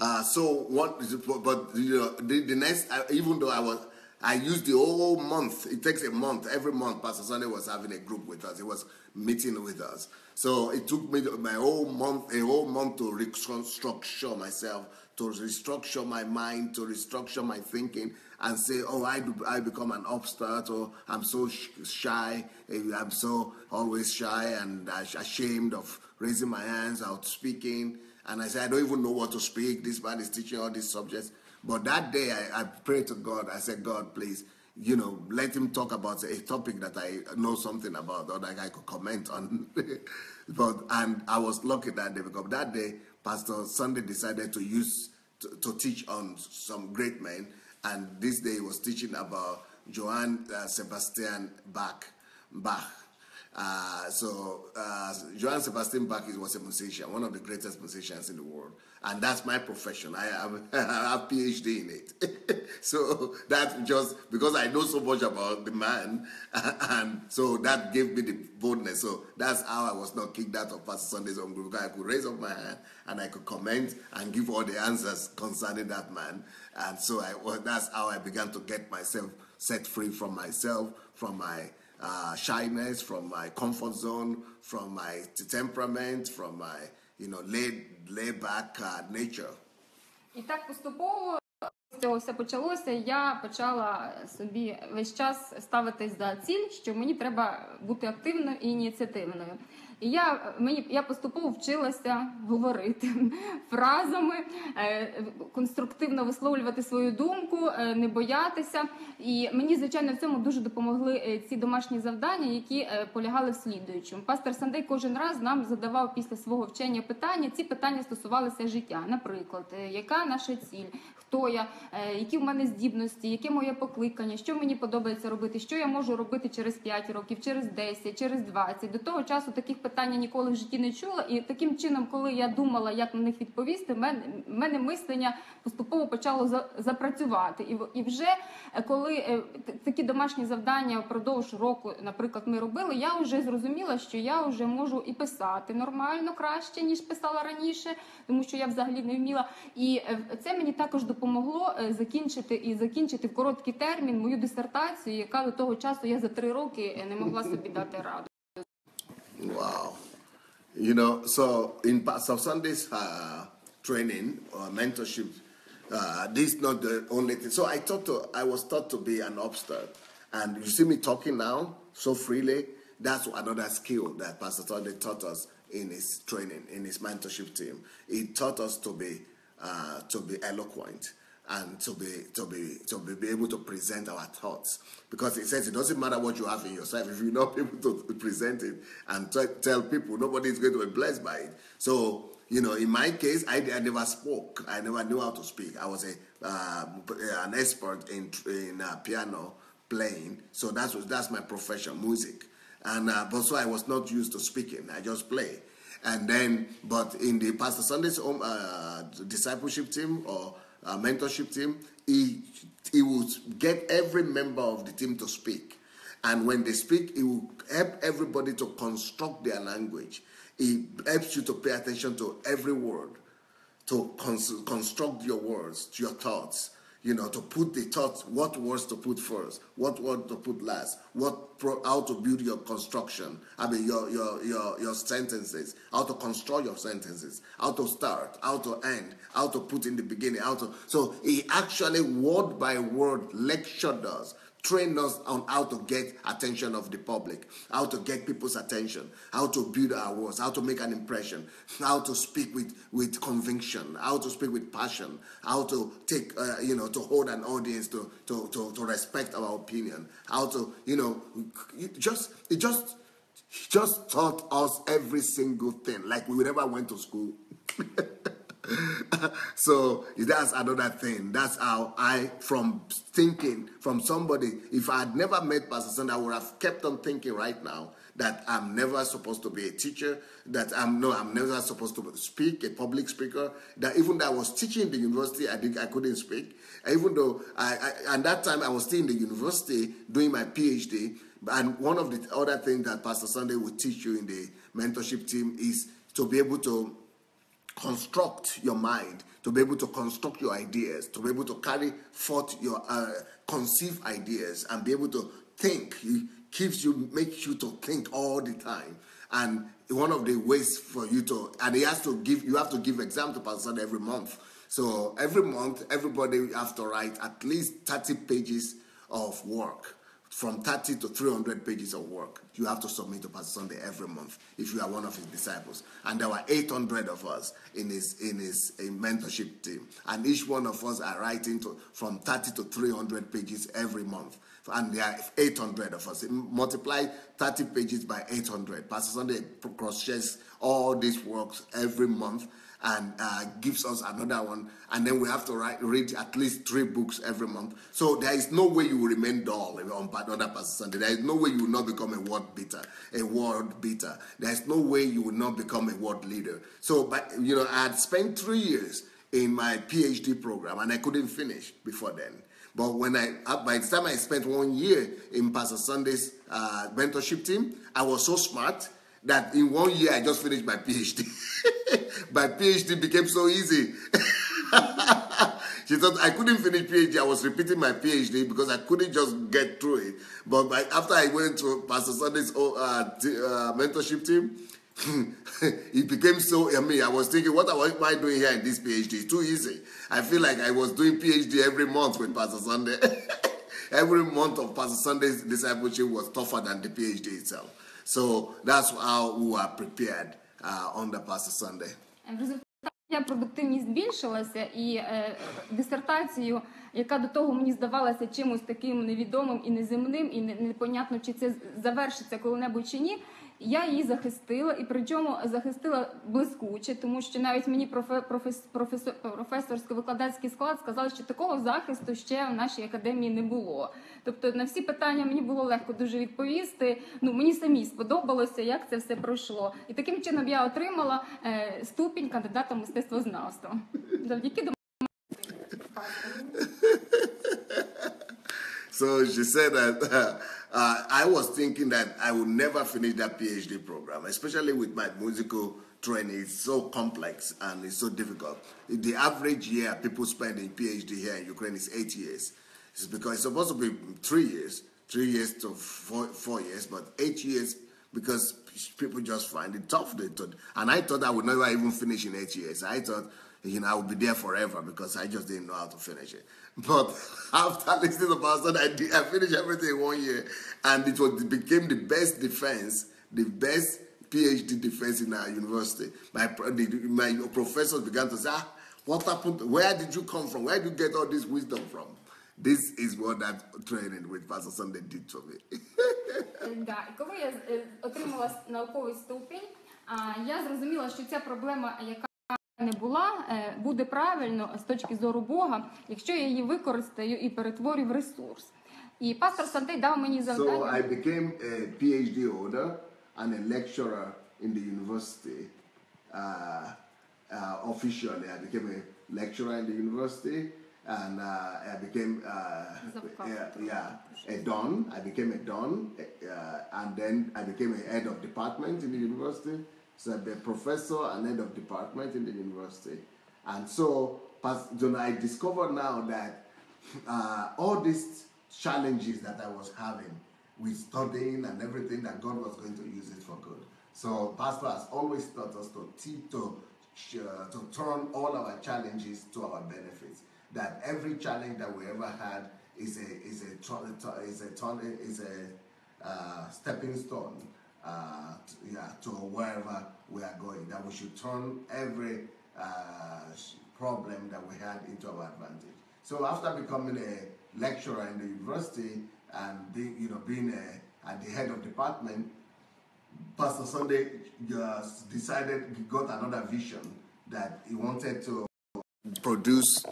Uh, so what? But you know, the, the next, uh, even though I was, I used the whole month. It takes a month. Every month, Pastor Sunday was having a group with us. He was meeting with us. So it took me my whole month, a whole month to restructure myself, to restructure my mind, to restructure my thinking, and say, oh, I do, I become an upstart, or I'm so shy, I'm so always shy and ashamed of raising my hands, out speaking. And I said, I don't even know what to speak. This man is teaching all these subjects. But that day, I, I prayed to God. I said, God, please, you know, let him talk about a topic that I know something about or that I could comment on. But and I was lucky that day, because that day, Pastor Sunday decided to use to, to teach on some great men. And this day, he was teaching about Johann uh, Sebastian Bach. Bach. Uh, so uh, Johann Sebastian Bach was a musician, one of the greatest musicians in the world, and that's my profession. I have, I have PhD in it. So that just because I know so much about the man, and so that gave me the boldness. So that's how I was not kicked out of Pastor Sunday's own group. I could raise up my hand and I could comment and give all the answers concerning that man. And so I, well, that's how I began to get myself set free from myself, from my uh, shyness, from my comfort zone, from my temperament, from my, you know, laid, laid back uh, nature. І так поступово з цього все почалося. Я почала собі весь час ставитись за ціль, що мені треба бути активною і ініціативною. І я, мені, я поступово вчилася говорити фразами, конструктивно висловлювати свою думку, не боятися. І мені, звичайно, в цьому дуже допомогли ці домашні завдання, які полягали в слідуючому. Пастор Сандей кожен раз нам задавав після свого вчення питання. Ці питання стосувалися життя. Наприклад, яка наша ціль, хто я, які в мене здібності, яке моє покликання, що мені подобається робити, що я можу робити через п'ять років, через десять, через двадцять. До того часу таких питань питання ніколи в житті не чула, і таким чином, коли я думала, як на них відповісти, в мене, мене мислення поступово почало за, запрацювати. І, і вже коли такі домашні завдання впродовж року, наприклад, ми робили, я вже зрозуміла, що я вже можу і писати нормально, краще, ніж писала раніше, тому що я взагалі не вміла. І це мені також допомогло закінчити і закінчити в короткий термін мою дисертацію, яка до того часу я за три роки не могла собі дати раду. Wow. You know, so in Pastor Sunday's uh, training or mentorship, uh, this is not the only thing. So I thought to, I was taught to be an upstart. And you see me talking now so freely. That's another skill that Pastor Sunday taught us in his training, in his mentorship team. He taught us to be uh, to be eloquent and to be to be to be able to present our thoughts, because it says it doesn't matter what you have in yourself if you're not able to present it and tell people, nobody is going to be blessed by it. So you know, in my case, I, I never spoke. I never knew how to speak. I was a uh, an expert in in uh, piano playing. So that's that's my profession, music, and uh, but so I was not used to speaking. I just play. And then, but in the Pastor Sunday's own uh, discipleship team or Uh, mentorship team, he, he will get every member of the team to speak. And when they speak, he will help everybody to construct their language. He helps you to pay attention to every word, to cons construct your words, your thoughts, you know, to put the thoughts, what words to put first, what word to put last, what pro how to build your construction, I mean, your, your, your, your sentences, how to construct your sentences, how to start, how to end, how to put in the beginning, how to... So he actually, word by word, lectured us, trained us on how to get attention of the public, how to get people's attention, how to build our words, how to make an impression, how to speak with, with conviction, how to speak with passion, how to take, uh, you know, to hold an audience, to, to, to, to respect our opinion, how to, you know, it just, it just, it just taught us every single thing, like we never went to school. So that's another thing. That's how I, from thinking, from somebody, if I had never met Pastor Sunday, I would have kept on thinking right now that I'm never supposed to be a teacher, that I'm no, I'm never supposed to speak, a public speaker, that even though I was teaching in the university, I think I couldn't speak. Even though, I, I, at that time, I was still in the university doing my PhD, and one of the other things that Pastor Sunday would teach you in the mentorship team is to be able to construct your mind, to be able to construct your ideas, to be able to carry forth your uh, conceive ideas and be able to think. It keeps you, makes you to think all the time. And one of the ways for you to, and he has to give, you have to give exam to Pastor Sunday every month. So every month, everybody have to write at least thirty pages of work. From thirty to three hundred pages of work, you have to submit to Pastor Sunday every month if you are one of his disciples. And there were eight hundred of us in his in his in mentorship team, and each one of us are writing to, from thirty to three hundred pages every month. and there are eight hundred of us. Multiply thirty pages by eight hundred. Pastor Sunday cross-checks all these works every month and uh, gives us another one. And then we have to write, read at least three books every month. So there is no way you will remain dull on under Pastor Sunday. There is no way you will not become a word beater, a word beater. There is no way you will not become a word leader. So, but you know, I had spent three years in my PhD program, and I couldn't finish before then. But when I, by the time I spent one year in Pastor Sunday's uh, mentorship team, I was so smart that in one year I just finished my PhD. My PhD became so easy. She thought I couldn't finish PhD. I was repeating my PhD because I couldn't just get through it. But by, after I went to Pastor Sunday's uh, uh, mentorship team, it became so, I mean, I was thinking, what am I doing here in this PhD? It's too easy. I feel like I was doing PhD every month with Pastor Sunday. Every month of Pastor Sunday's discipleship was tougher than the PhD itself. So that's how we were prepared uh, under Pastor Sunday. Продуктивність збільшилася, і е, дисертацію, яка до того мені здавалася чимось таким невідомим і неземним, і непонятно, чи це завершиться коли-небудь чи ні, я її захистила, і причому захистила блискуче, тому що навіть мені профе, профес, професор, професорсько-викладацький склад сказав, що такого захисту ще в нашій академії не було. Тобто на всі питання мені було легко дуже відповісти, ну, мені самі сподобалося, як це все пройшло. І таким чином я отримала е, ступінь кандидата в мистецтво. So she said that uh, uh, I was thinking that I would never finish that PhD program, especially with my musical training. It's so complex and it's so difficult. The average year people spend in PhD here in Ukraine is eight years. It's because it's supposed to be three years, three years to four, four years, but eight years because people just find it tough. They thought, and I thought I would never even finish in eight years. I thought, you know, I would be there forever because I just didn't know how to finish it. But after listening to the pastor, I, did, I finished everything in one year, and it, was, it became the best defense, the best PhD defense in our university. My, my professors began to say, ah, what happened? Where did you come from? Where did you get all this wisdom from? This is what that training with Pastor Sunday did to me. Да, і коли я отримала науковий ступінь, я зрозуміла, що ця проблема, яка не була, буде правильно з точки зору Бога, якщо я її використаю і перетворю в ресурс. І пастор Сандей дав мені завдання. So I became a PhD holder and a lecturer in the university. Uh, uh, officially, I became a lecturer in the university. And uh, I became uh, a, yeah, a don. I became a don, uh, and then I became a head of department in the university. So I'm a professor and head of department in the university. And so, you know, I discovered now that uh, all these challenges that I was having with studying and everything, that God was going to use it for good. So Pastor has always taught us to teach, to, uh, to turn all our challenges to our benefits. That every challenge that we ever had is a is a is a is a uh, stepping stone, uh, to, yeah, to wherever we are going. That we should turn every uh, problem that we had into our advantage. So after becoming a lecturer in the university and being, you know, being a, at the head of department, Pastor Sunday just decided he got another vision that he wanted to produce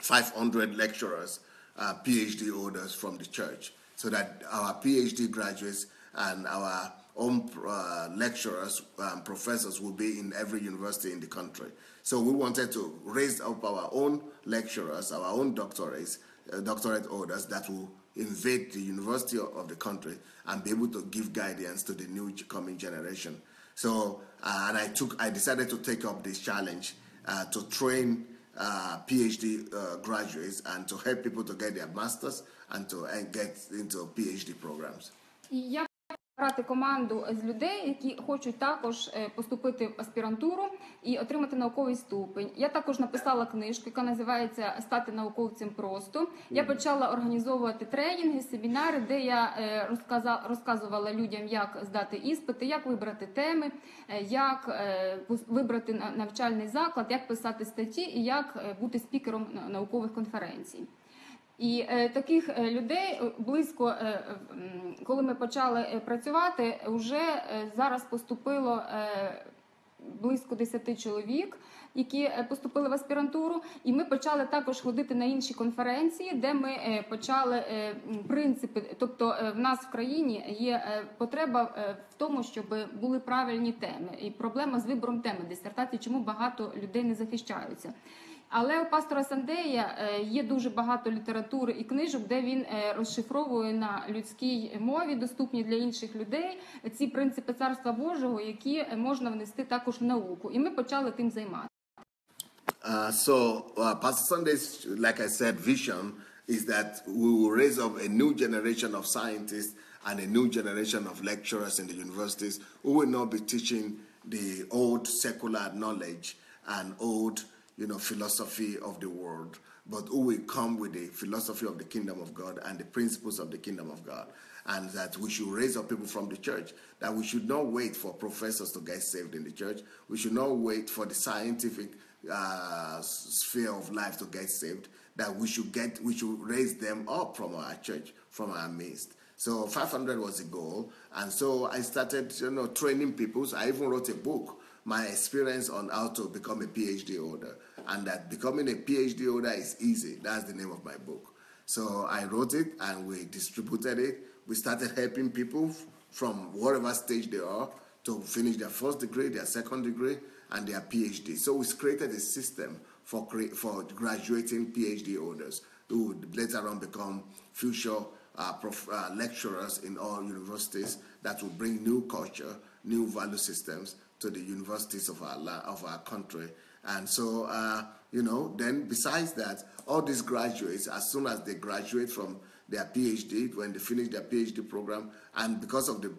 five hundred lecturers, uh, PhD holders from the church, so that our PhD graduates and our own uh, lecturers and professors will be in every university in the country. So we wanted to raise up our own lecturers, our own doctorates, uh, doctorate holders that will invade the university of the country and be able to give guidance to the new coming generation. So, uh, and I took, I decided to take up this challenge uh, to train Uh, PhD uh, graduates and to help people to get their masters and to and get into PhD programs. Я брати команду з людей, які хочуть також поступити в аспірантуру і отримати науковий ступень. Я також написала книжку, яка називається «Стати науковцем просто». Я почала організовувати тренінги, семінари, де я розказувала людям, як здати іспити, як вибрати теми, як вибрати навчальний заклад, як писати статті і як бути спікером наукових конференцій. І таких людей близько, коли ми почали працювати, вже зараз поступило близько десяти чоловік, які поступили в аспірантуру. І ми почали також ходити на інші конференції, де ми почали принципи. Тобто в нас в країні є потреба в тому, щоб були правильні теми. І проблема з вибором теми дисертації, чому багато людей не захищаються. Але у пастора Сандея є дуже багато літератури і книжок, де він розшифровує на людській мові, доступні для інших людей, ці принципи Царства Божого, які можна внести також в науку. І ми почали тим займатися. Uh, so, uh, Pastor Sunday's, like I said, vision is that we will raise up a new generation of scientists and a new generation of lecturers in the universities who will not be teaching the old secular knowledge and old you know, philosophy of the world, but who will come with the philosophy of the kingdom of God and the principles of the kingdom of God, and that we should raise up people from the church, that we should not wait for professors to get saved in the church, we should not wait for the scientific uh, sphere of life to get saved, that we should get, we should raise them up from our church, from our midst. So five hundred was the goal, and so I started, you know, training people. So I even wrote a book, my experience on how to become a PhD holder, and that becoming a PhD holder is easy. That's the name of my book. So I wrote it and we distributed it. We started helping people from whatever stage they are to finish their first degree, their second degree, and their PhD. So we created a system for, for graduating PhD holders who would later on become future uh, prof, uh, lecturers in all universities that will bring new culture, new value systems to the universities of our, of our country. And so, uh, you know, then besides that, all these graduates, as soon as they graduate from their PhD, when they finish their PhD program, and because of the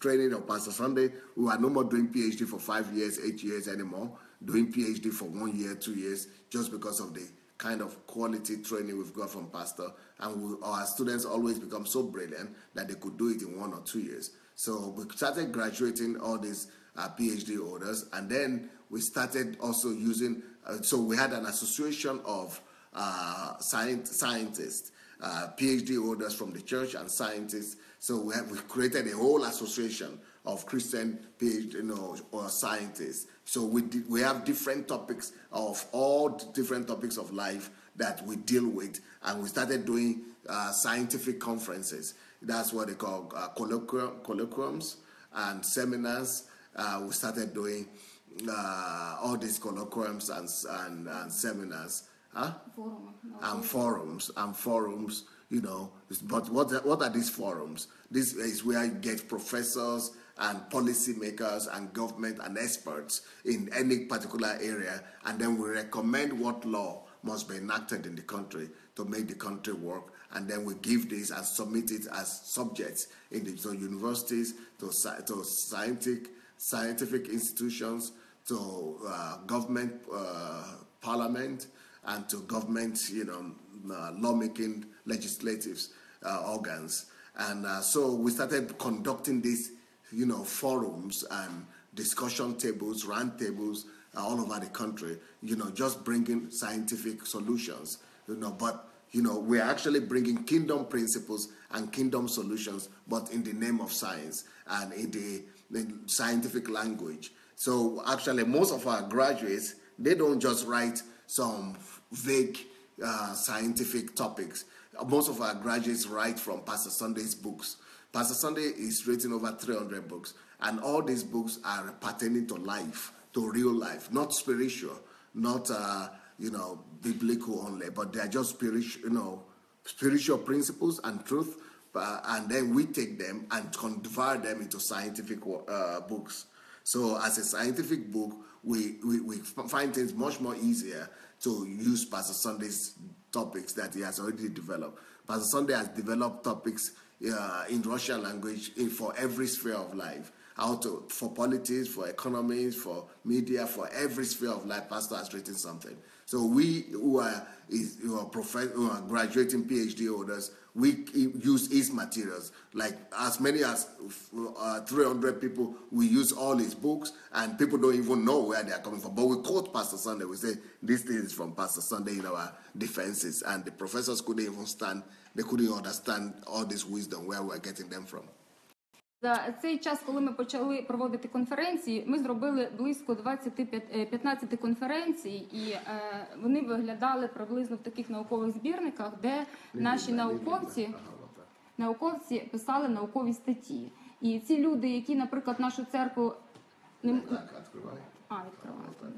training of Pastor Sunday, we are no more doing PhD for five years, eight years anymore, doing PhD for one year, two years, just because of the kind of quality training we've got from Pastor. And we, our students always become so brilliant that they could do it in one or two years. So we started graduating all these Uh, PhD holders, and then we started also using, uh, so we had an association of uh, science, scientists, uh, PhD holders from the church and scientists. So we, have, we created a whole association of Christian PhD, you know, or scientists. So we, did, we have different topics of all different topics of life that we deal with, and we started doing uh, scientific conferences. That's what they call uh, colloquium, colloquiums and seminars. Uh, we started doing uh, all these colloquiums and, and, and seminars, huh? Forum. and forums, and forums, you know. But what, what are these forums? This is where you get professors and policymakers and government and experts in any particular area, and then we recommend what law must be enacted in the country to make the country work, and then we give this and submit it as subjects in the to universities, to, to scientific, scientific institutions, to uh, government, uh, parliament, and to government, you know, uh, lawmaking, legislative uh, organs. And uh, so we started conducting these, you know, forums and discussion tables, round tables uh, all over the country, you know, just bringing scientific solutions, you know, but, you know, we're actually bringing kingdom principles and kingdom solutions, but in the name of science and in the in scientific language. So actually most of our graduates, they don't just write some vague uh, scientific topics. Most of our graduates write from Pastor Sunday's books. Pastor Sunday is written over three hundred books, and all these books are pertaining to life, to real life, not spiritual, not, uh, you know, biblical only, but they are just spiritual, you know, spiritual principles and truth. Uh, and then we take them and convert them into scientific uh, books. So as a scientific book, we, we, we find things much more easier to use Pastor Sunday's topics that he has already developed. Pastor Sunday has developed topics uh, in Russian language in, for every sphere of life. How to, for politics, for economies, for media, for every sphere of life, Pastor has written something. So we who are, is, who are, who are graduating PhD holders, we use his materials. Like as many as uh, three hundred people, we use all his books, and people don't even know where they are coming from. But we quote Pastor Sunday. We say, this thing is from Pastor Sunday in our defenses. And the professors couldn't even stand, they couldn't understand all this wisdom where we are getting them from. За цей час, коли ми почали проводити конференції, ми зробили близько двадцять-п'ятнадцять конференцій, і е, вони виглядали приблизно в таких наукових збірниках, де наші науковці, науковці писали наукові статті. І ці люди, які, наприклад, нашу церкву... Не... Так, відкривали. А, відкривали.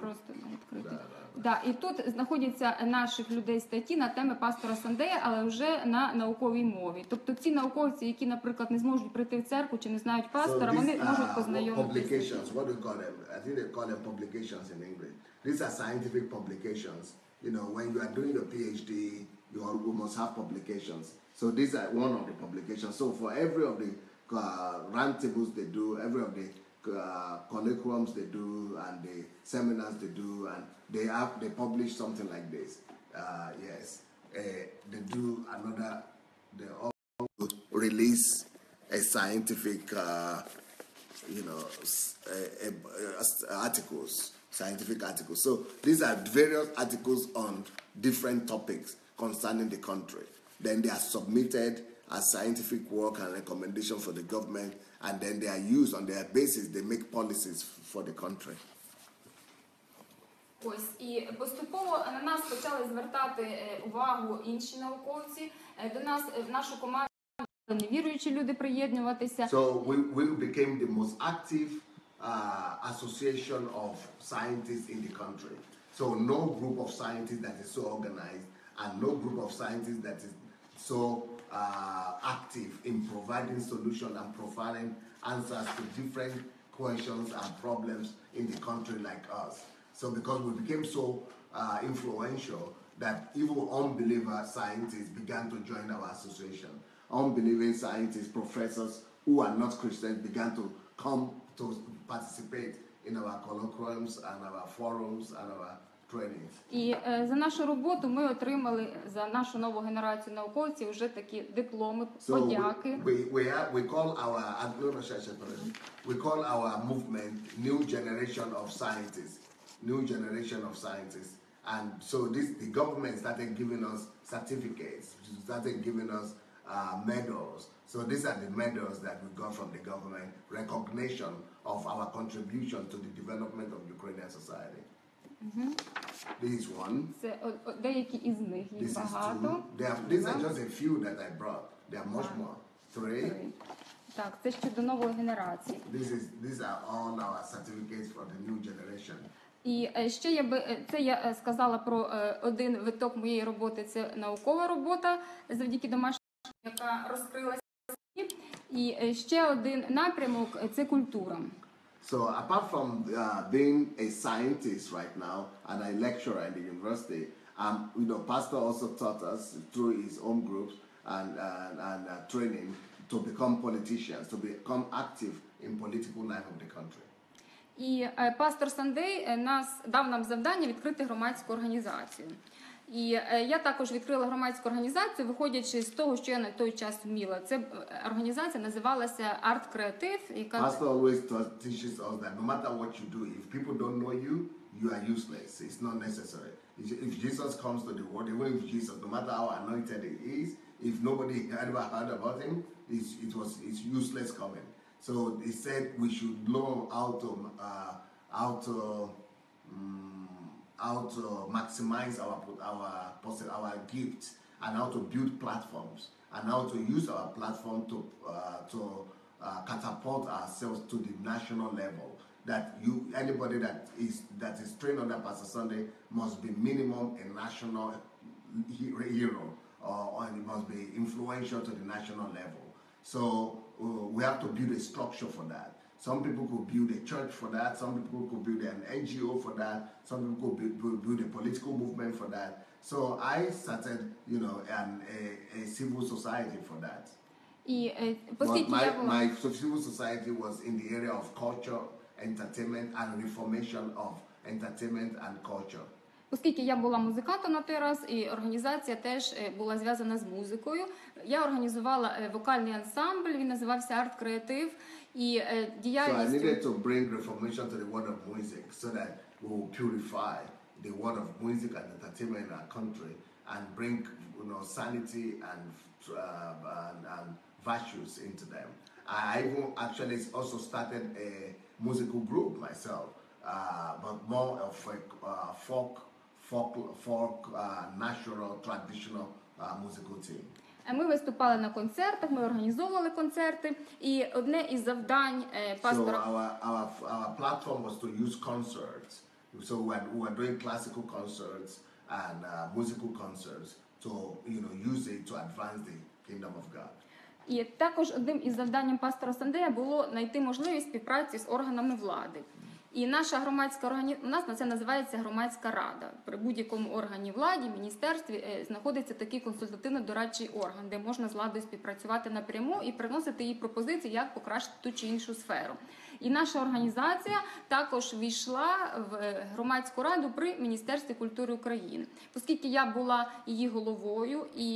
Просто відкрити. Да, да, да. І тут знаходяться наших людей статті на теми пастора Сандея, але вже на науковій мові. Тобто ці науковці, які, наприклад, не зможуть прийти в церкву чи не знають пастора, so these, вони можуть познайомитися. Publications, what do you call them? I think they call them publications in English. These are scientific publications. You know, when you are doing a PhD, you almost have publications. So these are one of the publications. So for every of the uh, round tables they do, every of the Uh, colloquiums they do and the seminars they do, and they have they publish something like this. Uh, yes, uh, they do another. They also release a scientific, uh, you know, a, a, a articles, scientific articles. So these are various articles on different topics concerning the country. Then they are submitted as scientific work and recommendation for the government, and then they are used on their basis, they make policies for the country. Ось, і поступово на нас почали звертати увагу інші науковці, до нас, в нашу команду невіруючі люди приєднуватися. So we, we became the most active uh, association of scientists in the country. So no group of scientists that is so organized, and no group of scientists that is so uh, active in providing solutions and providing answers to different questions and problems in the country like us. So because we became so uh, influential that even unbeliever scientists began to join our association. Unbelieving scientists, professors who are not Christians began to come to participate in our colloquiums and our forums and our... І е, за нашу роботу ми отримали за нашу нову генерацію науковців вже такі дипломи, подяки. We, we, we call our we call our movement new generation of scientists, new generation of scientists, and so this the government started giving us certificates, started giving us uh, medals. So these are the medals that we got from the government, recognition of our contribution to the development of Ukrainian society. Mm-hmm. This is one. Деякі із них є багато. These are just a few that I brought. There are much more. Three. Так, це щодо нової генерації. This is these are all our certificates for the new generation. І ще я би це я сказала про один виток моєї роботи. Це наукова робота завдяки домашній, яка розкрилася. І ще один напрямок це культура. So apart from uh, being a scientist right now and a lecturer in the university, um, you know, Pastor also taught us through his own groups and, uh, and uh, training to become politicians, to become active in political life of the country. І пастор Сандей нас дав нам завдання відкрити громадську організацію. І я також відкрила громадську організацію, виходячи з того, що я на той час вміла. Це організація називалася Art Creative, яка Pastor always teaches us that no matter what you do, if people don't know you, you are useless. It's not necessary. If Jesus comes to the world, even if Jesus, no matter how anointed he is, if nobody ever heard about him, it's, it was it's useless coming. So he said we should know how to uh, how to um, how to maximize our, our, our gifts, and how to build platforms, and how to use our platform to, uh, to uh, catapult ourselves to the national level. That you, anybody that is, that is trained under Pastor Sunday must be minimum a national hero, or, or it must be influential to the national level. So uh, we have to build a structure for that. Some people could build a church for that, some people could build an N G O for that, some people could build, build a political movement for that. So I started, you know, an, a, a civil society for that. But my, my civil society was in the area of culture, entertainment, and reformation of entertainment and culture. Оскільки я була музикантом на той раз, і організація теж була зв'язана з музикою, я організувала вокальний ансамбль, він називався Art Creative, і діяльність... So I needed to bring reformation to the world of music, so that we will purify the world of music and entertainment in our country, and bring, you know, sanity and, uh, and, and virtues into them. I even actually also started a musical group myself, uh, but more of a uh, folk Folk, folk uh, natural, traditional uh, musical team. Ми виступали на концертах, ми організовували концерти, і одне із завдань пастора. So our, our, our platform was to use concerts. So we were, we were doing classical concerts and uh, musical concerts to, you know, use it to advance the kingdom of God. І також одним із завданням пастора Сандея було знайти можливість співпраці з органами влади. І наша громадська органі... у нас на це називається громадська рада. При будь-якому органі влади, міністерстві знаходиться такий консультативно-дорадчий орган, де можна з владою співпрацювати напряму і приносити їй пропозиції, як покращити ту чи іншу сферу. І наша організація також війшла в громадську раду при Міністерстві культури України. Оскільки я була її головою, і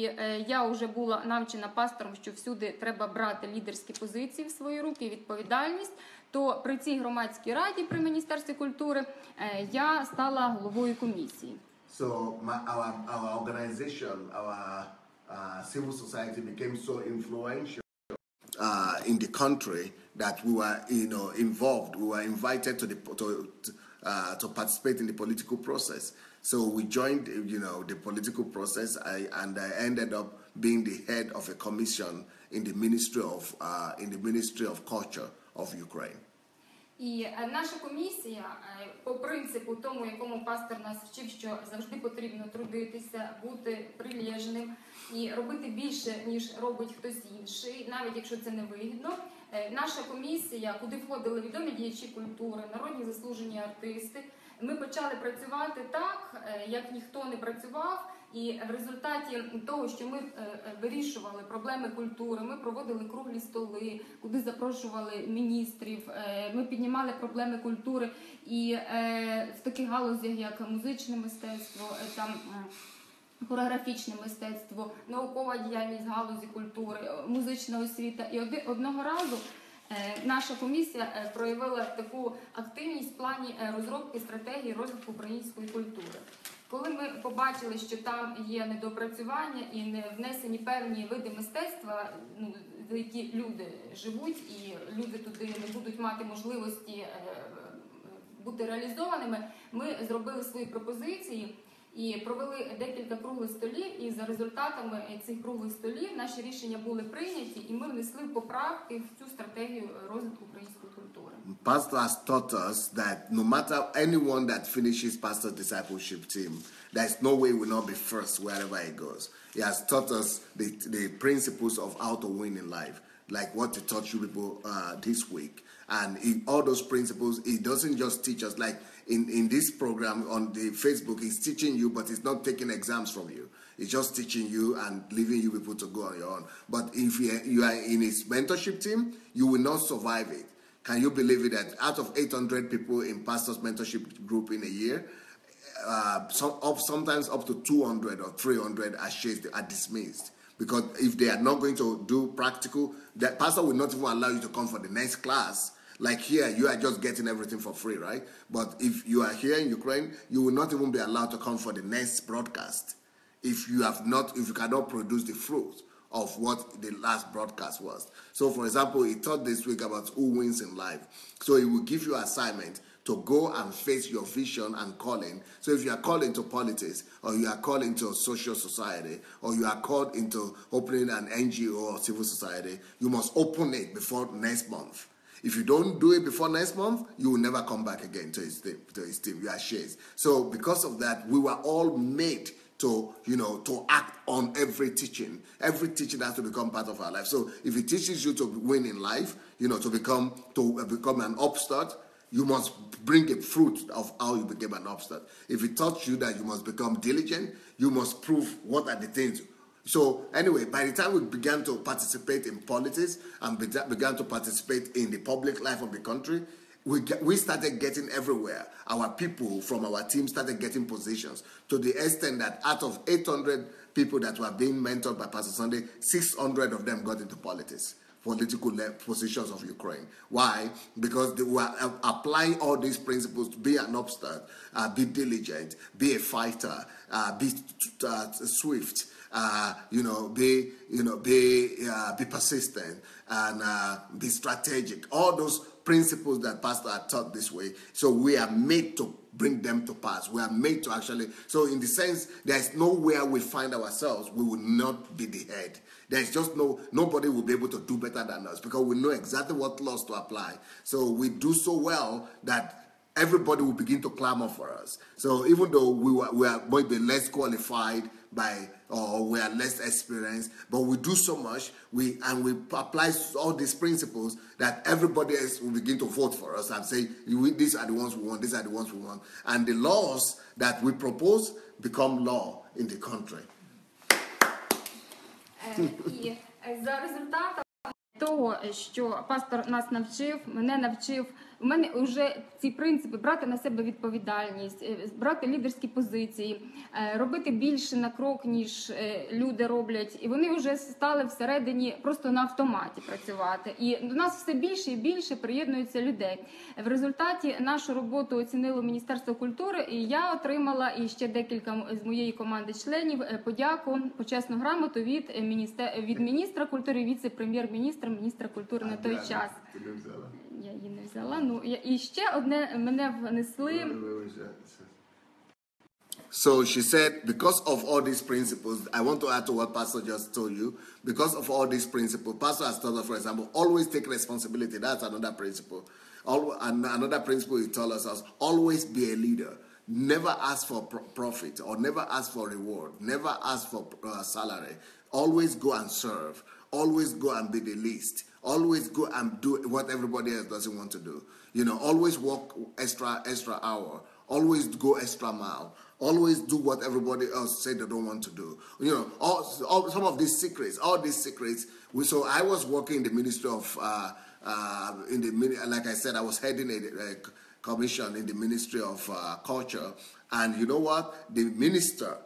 я вже була навчена пастором, що всюди треба брати лідерські позиції в свої руки і відповідальність, то при цій громадській раді, при Міністерстві культури, я стала головою комісії. So my, our, our organization, our uh, civil society became so influential uh, in the country that we were, you know, involved. We were invited to the to uh, to participate in the political process. So we joined, you know, the political process, I, and I ended up being the head of a commission in the Ministry of uh, in the Ministry of Culture of Ukraine. І наша комісія, по принципу тому, якому пастор нас вчив, що завжди потрібно трудитися, бути прилежним і робити більше, ніж робить хтось інший, навіть якщо це невигідно. Наша комісія, куди входили відомі діячі культури, народні заслужені артисти, ми почали працювати так, як ніхто не працював. І в результаті того, що ми вирішували проблеми культури, ми проводили круглі столи, куди запрошували міністрів, ми піднімали проблеми культури і в таких галузях, як музичне мистецтво, там хореографічне мистецтво, наукова діяльність галузі культури, музична освіта. І одного разу наша комісія проявила таку активність в плані розробки стратегії розвитку української культури. Коли ми побачили, що там є недопрацювання і не внесені певні види мистецтва, ну, за які люди живуть, і люди туди не будуть мати можливості бути реалізованими, ми зробили свої пропозиції і провели декілька круглих столів, і за результатами цих круглих столів наші рішення були прийняті, і ми внесли поправки в цю стратегію розвитку української культури. Pastor has taught us that no matter anyone that finishes Pastor's discipleship team, there's no way we'll not be first wherever he goes. He has taught us the, the principles of how to win in life, like what he taught you people uh, this week. And he, all those principles, he doesn't just teach us, like in, in this program on the Facebook, he's teaching you, but he's not taking exams from you. He's just teaching you and leaving you people to go on your own. But if you, you are in his mentorship team, you will not survive it. Can you believe it that out of eight hundred people in Pastor's mentorship group in a year, uh, some, up, sometimes up to two hundred or three hundred are, chased, are dismissed? Because if they are not going to do practical, that pastor will not even allow you to come for the next class. Like here, you are just getting everything for free, right? But if you are here in Ukraine, you will not even be allowed to come for the next broadcast if you have not, if you cannot produce the fruit of what the last broadcast was. So, for example, he taught this week about who wins in life. So he will give you assignment to go and face your vision and calling. So if you are called into politics, or you are called into social society, or you are called into opening an N G O or civil society, you must open it before next month. If you don't do it before next month, you will never come back again to his team. To his team. You are shares. So because of that, we were all made to, you know, to act on every teaching. Every teaching has to become part of our life. So if it teaches you to win in life, you know, to become to become an upstart, you must bring a fruit of how you became an upstart. If it taught you that you must become diligent, you must prove what are the things. So anyway, by the time we began to participate in politics and began to participate in the public life of the country, we, get, we started getting everywhere. Our people from our team started getting positions to the extent that out of eight hundred people that were being mentored by Pastor Sunday, six hundred of them got into politics, political positions of Ukraine. Why? Because they were applying all these principles to be an upstart, uh, be diligent, be a fighter, uh, be uh, swift, uh, you know, be, you know, be, uh, be persistent, and uh, be strategic. All those principles that Pastor had taught this way. So we are made to bring them to pass. We are made to actually, so in the sense, there's nowhere we find ourselves, we will not be the head. There's just no, nobody will be able to do better than us because we know exactly what laws to apply. So we do so well that everybody will begin to clamor for us. So even though we, were, we are maybe less qualified by, or we are less experienced, but we do so much, we and we apply all these principles that everybody else will begin to vote for us and say, these are the ones we want, these are the ones we want. And the laws that we propose become law in the country. Того, що пастор нас навчив, мене навчив, у мене вже ці принципи брати на себе відповідальність, брати лідерські позиції, робити більше на крок, ніж люди роблять, і вони вже стали всередині просто на автоматі працювати. І до нас все більше і більше приєднуються людей. В результаті нашу роботу оцінило Міністерство культури, і я отримала, і ще декілька з моєї команди членів, подяку, почесну грамоту від міністра культури, віце-прем'єр-міністра, міністра культури на той час. Я її не взяла. Ну, і ще одне мене внесли. So she said, because of all these principles, I want to add to what Pastor just told you, because of all these principles, Pastor has told us, for example, always take responsibility. That's another principle. All, another principle he told us is always be a leader. Never ask for profit or never ask for reward. Never ask for uh, salary. Always go and serve. Always go and be the least. Always go and do what everybody else doesn't want to do. You know, always work extra, extra hour. Always go extra mile. Always do what everybody else say they don't want to do. You know, all, all, some of these secrets, all these secrets. We, so I was working in the ministry of, uh, uh, in the like I said, I was heading a, a commission in the Ministry of uh, Culture. And you know what? The minister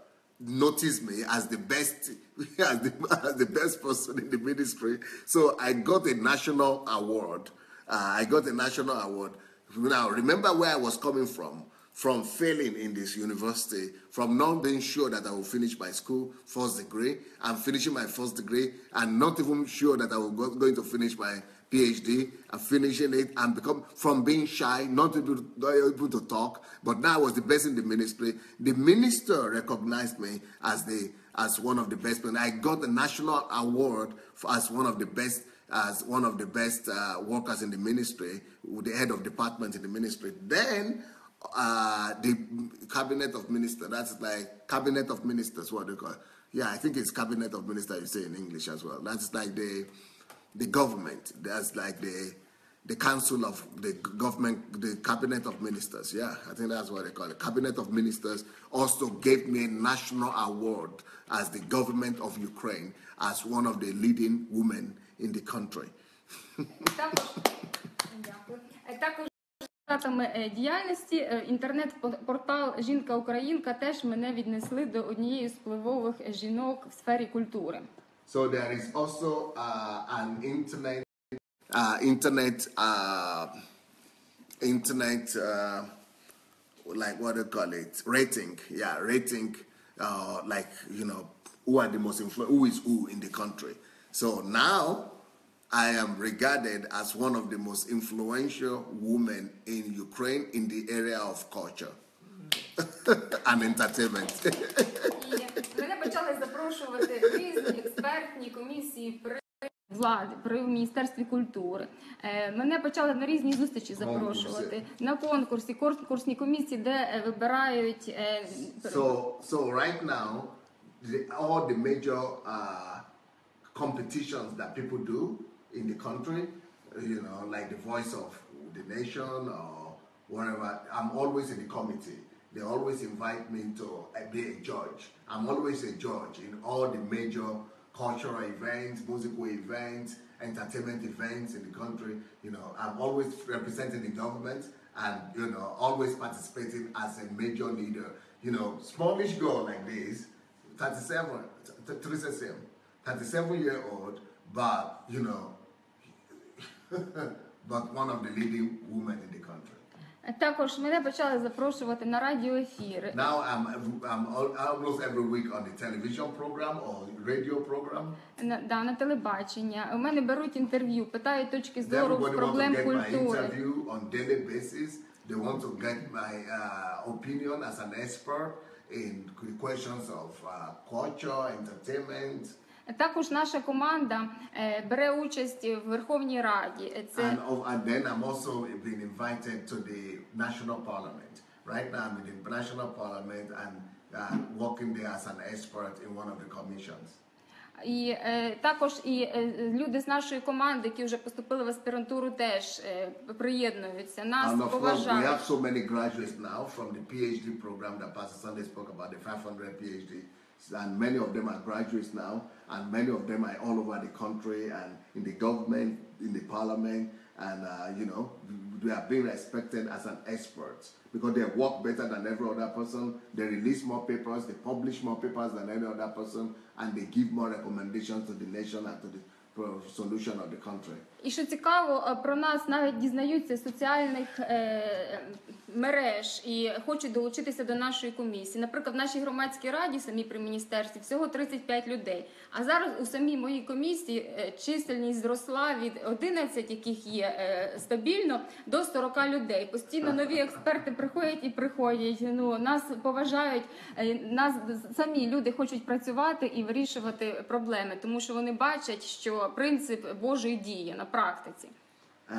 noticed me as the best as the, as the best person in the ministry, so I got a national award. Uh, I got a national award. Now remember where I was coming from, from failing in this university, from not being sure that I will finish my school first degree, and finishing my first degree, and not even sure that I will go, going to finish my PhD, and finishing it, and become, from being shy, not able, not able to talk, but now I was the best in the ministry. The minister recognized me as the as one of the best, and I got the national award for, as one of the best, as one of the best uh, workers in the ministry, with the head of department in the ministry. Then uh, the cabinet of ministers, that's like cabinet of ministers, what do you call it? Yeah, I think it's cabinet of ministers, you say in English as well. That's like the the government, that's like the the council of the government, the cabinet of ministers. Yeah, I think that's what they call it. Cabinet of ministers also gave me a national award as the government of Ukraine as one of the leading women in the country. Результатами діяльності інтернет-портал «Жінка-Українка» теж мене віднесли до однієї з впливових жінок в сфері культури. So there is also uh, an internet, uh, internet, uh, internet, uh, like what do you call it? Rating, yeah, rating. Uh, like you know, who are the most influential? Who is who in the country? So now, I am regarded as one of the most influential women in Ukraine in the area of culture and entertainment. Почали запрошувати різні експертні комісії при владі, при Міністерстві культури. Мене почали на різні зустрічі запрошувати, на конкурсі, конкурсні комісії, де вибирають. So, so right now, the, all the major uh, competitions that people do in the country, you know, like the Voice of the Nation or whatever, I'm always in the committee. They always invite me to be a judge. I'm always a judge in all the major cultural events, musical events, entertainment events in the country. You know, I'm always representing the government and, you know, always participating as a major leader. You know, smallish girl like this, thirty-seven, thirty-seven, thirty-seven year old, but, you know, but one of the leading women in the country. Також мене почали запрошувати на радіоефіри. Now I'm I'm almost every week on the television program or radio program. На, да, на телебачення. У мене беруть інтерв'ю, питають точки зору з проблем культури. Everybody wants to get my interview on daily basis. They want to get my uh, opinion as an expert in questions of uh, culture, entertainment. Також наша команда бере участь в Верховній Раді. Це... And, and then I'm also been invited to the National Parliament. Right now I'm in the National Parliament and uh, working there as an expert in one of the commissions. І також і люди з нашої команди, які вже поступили в аспірантуру, теж приєднуються. Нас поважають. We have so many graduates now from the PhD program that Pastor Sunday spoke about, the five hundred PhD. And many of them are graduates now, and many of them are all over the country and in the government, in the parliament, and uh, you know, they are being respected as an expert because they work better than every other person. They release more papers, they publish more papers than any other person, and they give more recommendations to the nation and to the solution of the country. І що цікаво, про нас навіть дізнаються з соціальних е, мереж і хочуть долучитися до нашої комісії. Наприклад, в нашій громадській раді, самі при міністерстві, всього тридцять п'ять людей. А зараз у самій моїй комісії чисельність зросла від одинадцяти, яких є е, стабільно, до сорока людей. Постійно нові експерти приходять і приходять. Ну, нас поважають, нас самі люди хочуть працювати і вирішувати проблеми, тому що вони бачать, що принцип Божої дії на практиці.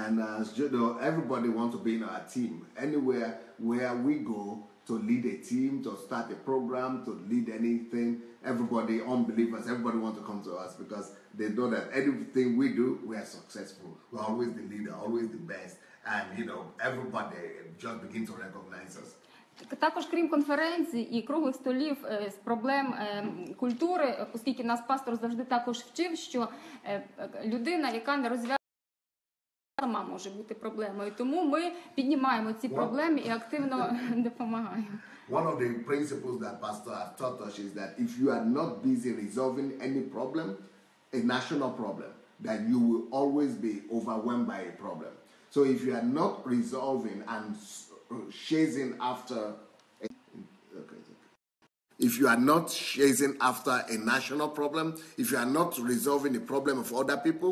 And as you know, everybody wants to be in our team. Anywhere where we go to lead a team, to start a program, to lead anything, everybody, unbelievers, everybody wants to come to us because they know that anything we do, we are successful. We're always the leader, always the best. And, you know, everybody just begins to recognize us. Також, крім конференцій і круглих столів з проблем культури, оскільки нас пастор завжди також вчив, що людина, яка не розв'язує, сама може бути проблемою. Тому ми піднімаємо ці проблеми і активно допомагаємо. One of the principles that Pastor has taught us is that if you are not busy resolving any problem, a national problem, that you will always be overwhelmed by a problem. So if you are not resolving and chasing after a, okay, if you are not chasing after a national problem, if you are not resolving the problem of other people,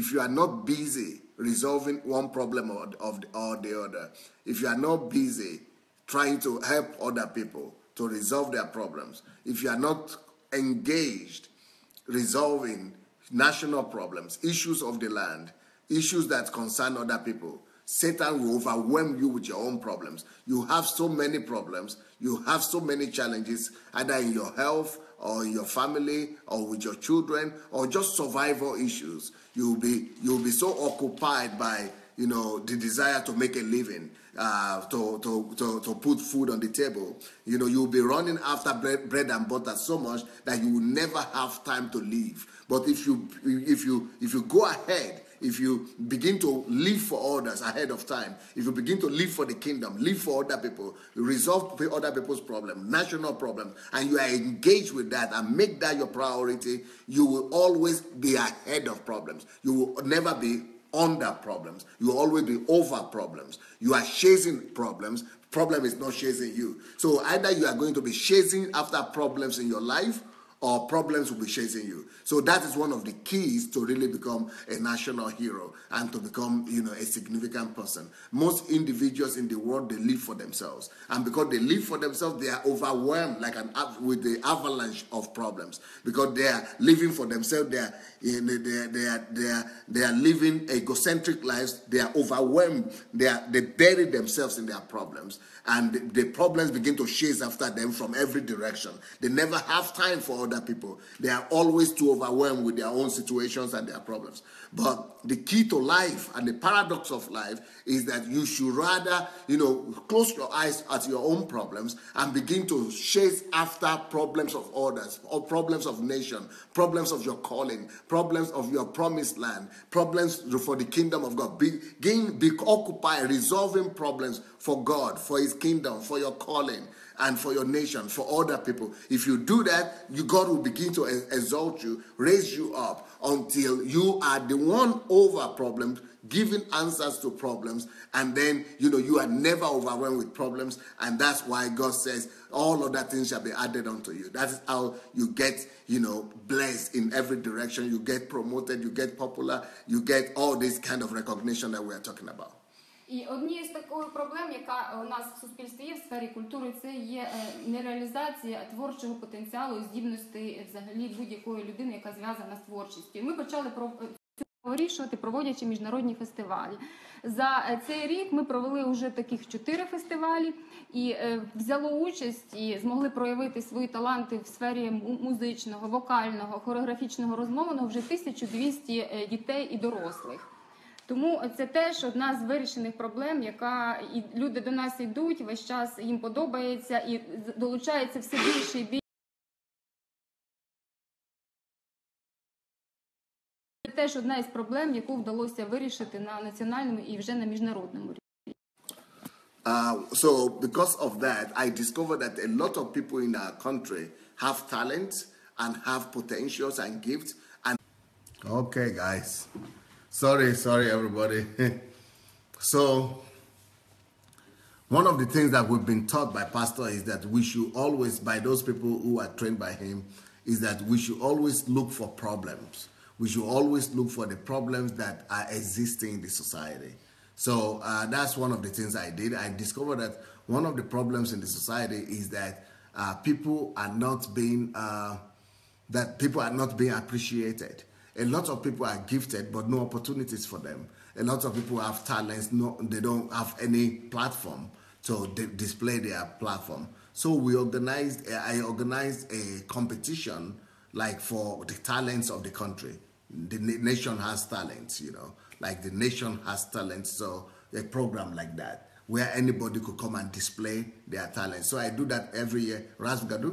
if you are not busy resolving one problem or, of the, or the other, if you are not busy trying to help other people to resolve their problems, if you are not engaged resolving national problems, issues of the land, issues that concern other people, Satan will overwhelm you with your own problems. You have so many problems. You have so many challenges, either in your health or in your family or with your children or just survival issues. You'll be, you'll be so occupied by, you know, the desire to make a living, uh, to, to, to, to put food on the table. You know, you'll be running after bread, bread and butter so much that you will never have time to live. But if you, if you, if you go ahead, if you begin to live for others ahead of time, if you begin to live for the kingdom, live for other people, resolve other people's problems, national problems, and you are engaged with that and make that your priority, you will always be ahead of problems. You will never be under problems. You will always be over problems. You are chasing problems. Problem is not chasing you. So either you are going to be chasing after problems in your life, or problems will be chasing you. So that is one of the keys to really become a national hero and to become, you know, a significant person. Most individuals in the world, they live for themselves. And because they live for themselves, they are overwhelmed like an with the avalanche of problems. Because they are living for themselves, they are, you know, they are, they are, they are, they are living egocentric lives, they are overwhelmed, they, are, they bury themselves in their problems. And the, the problems begin to chase after them from every direction. They never have time for other people. They are always too overwhelmed with their own situations and their problems. But the key to life and the paradox of life is that you should rather, you know, close your eyes at your own problems and begin to chase after problems of others, or problems of nation, problems of your calling, problems of your promised land, problems for the kingdom of God. Begin, be occupied resolving problems for God, for his kingdom, for your calling, and for your nation, for other people. If you do that, you, God will begin to exalt you, raise you up, until you are the one over problems, giving answers to problems, and then, you know, you are never overwhelmed with problems, and that's why God says, all other things shall be added unto you. That is how you get, you know, blessed in every direction. You get promoted, you get popular, you get all this kind of recognition that we are talking about. І однією з таких проблем, яка у нас в суспільстві є в сфері культури, це є нереалізація творчого потенціалу і здібності взагалі будь-якої людини, яка зв'язана з творчістю. І ми почали вирішувати, проводячи міжнародні фестивалі. За цей рік ми провели вже таких чотири фестивалі і взяло участь і змогли проявити свої таланти в сфері музичного, вокального, хореографічного, розмовного вже тисячу двісті дітей і дорослих. Тому це теж одна з вирішених проблем, яка і люди до нас йдуть, весь час їм подобається і долучається все більше і більше. Це теж одна із проблем, яку вдалося вирішити на національному і вже на міжнародному рівні. Uh, so because of that, I discovered that a lot of people in our country have talents and have potentials and gifts. And... Okay, guys. Sorry, sorry, everybody. So, one of the things that we've been taught by Pastor is that we should always, by those people who are trained by him, is that we should always look for problems. We should always look for the problems that are existing in the society. So, uh, that's one of the things I did. I discovered that one of the problems in the society is that uh, people are not being, uh, that people are not being appreciated. A lot of people are gifted, but no opportunities for them. A lot of people have talents, no, they don't have any platform to display their platform. So we organized, I organized a competition like for the talents of the country. The nation has talents, you know, like the nation has talents. So a program like that, where anybody could come and display their talents. So I do that every year. Razgadu?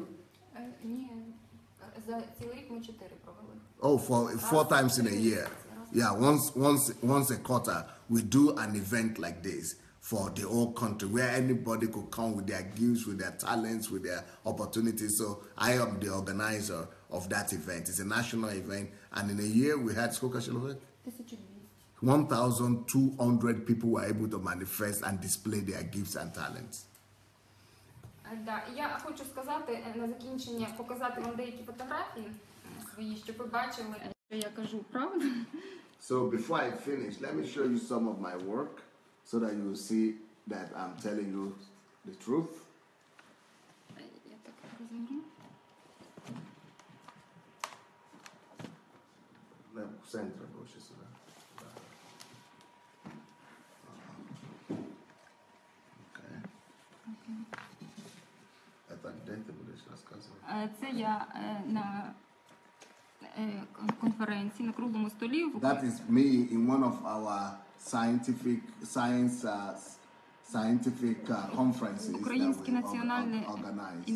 Oh, for four times in a year. Yeah, once, once, once a quarter, we do an event like this for the whole country where anybody could come with their gifts, with their talents, with their opportunities. So I am the organizer of that event. It's a national event. And in a year, we had one thousand two hundred people were able to manifest and display their gifts and talents. Я хочу сказати на закінчення, показати вам деякі фотографії. So before I finish, let me show you some of my work so that you will see that I'm telling you the truth. Okay. That is me in one of our scientific science uh, scientific uh, conferences that we organized.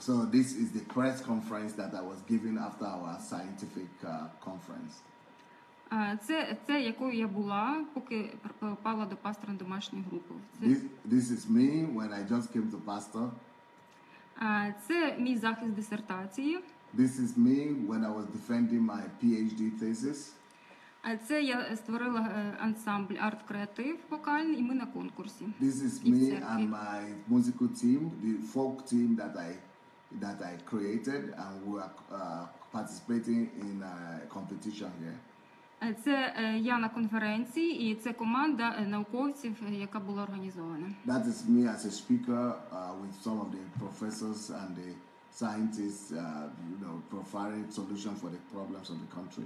So this is the press conference that I was giving after our scientific uh, conference. Це це якою я була, поки попала до пастора домашньої групи. This is me when I just came to pastor. Це мій захист дисертації. This is me when I was defending my PhD thesis. Це я створила ансамбль Art Creative вокальний, і ми на конкурсі. This is me and my musical team, the folk team that I that I created, and we are uh, participating in a competition here. Це я на конференції, і це команда науковців, яка була організована. That is me as a speaker uh, with some of the professors and the scientists, uh, you know, providing solutions for the problems of the country.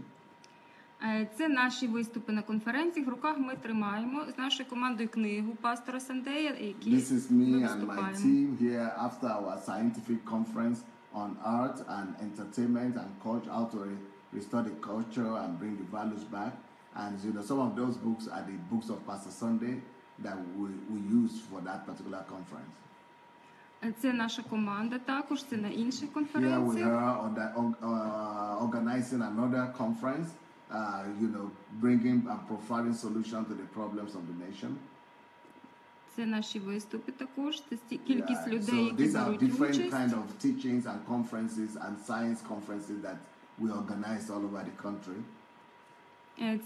Це наші виступи на конференції. В руках ми тримаємо з нашою командою книгу Пастора Сандея, які ми виступаємо. This is me and my team here after our scientific conference. on arts and entertainment and culture, how to re restore the culture and bring the values back. And you know, some of those books are the books of Pastor Sunday that we, we used for that particular conference. Це наша команда також, це на інших конференціях. Here we are on the, uh, organizing another conference, uh, you know, bringing and providing solutions to the problems of the nation. Це наші виступи також, це кількість людей, які беруть участь. So these are different kind of teachings and conferences and science conferences that we organize all over the country.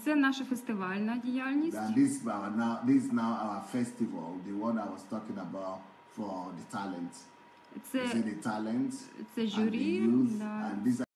Це наша фестивальна діяльність. And this, uh, now, this is now our festival, the one I was talking about for the talent. Це, це, це жюрі. And the youth, да. And these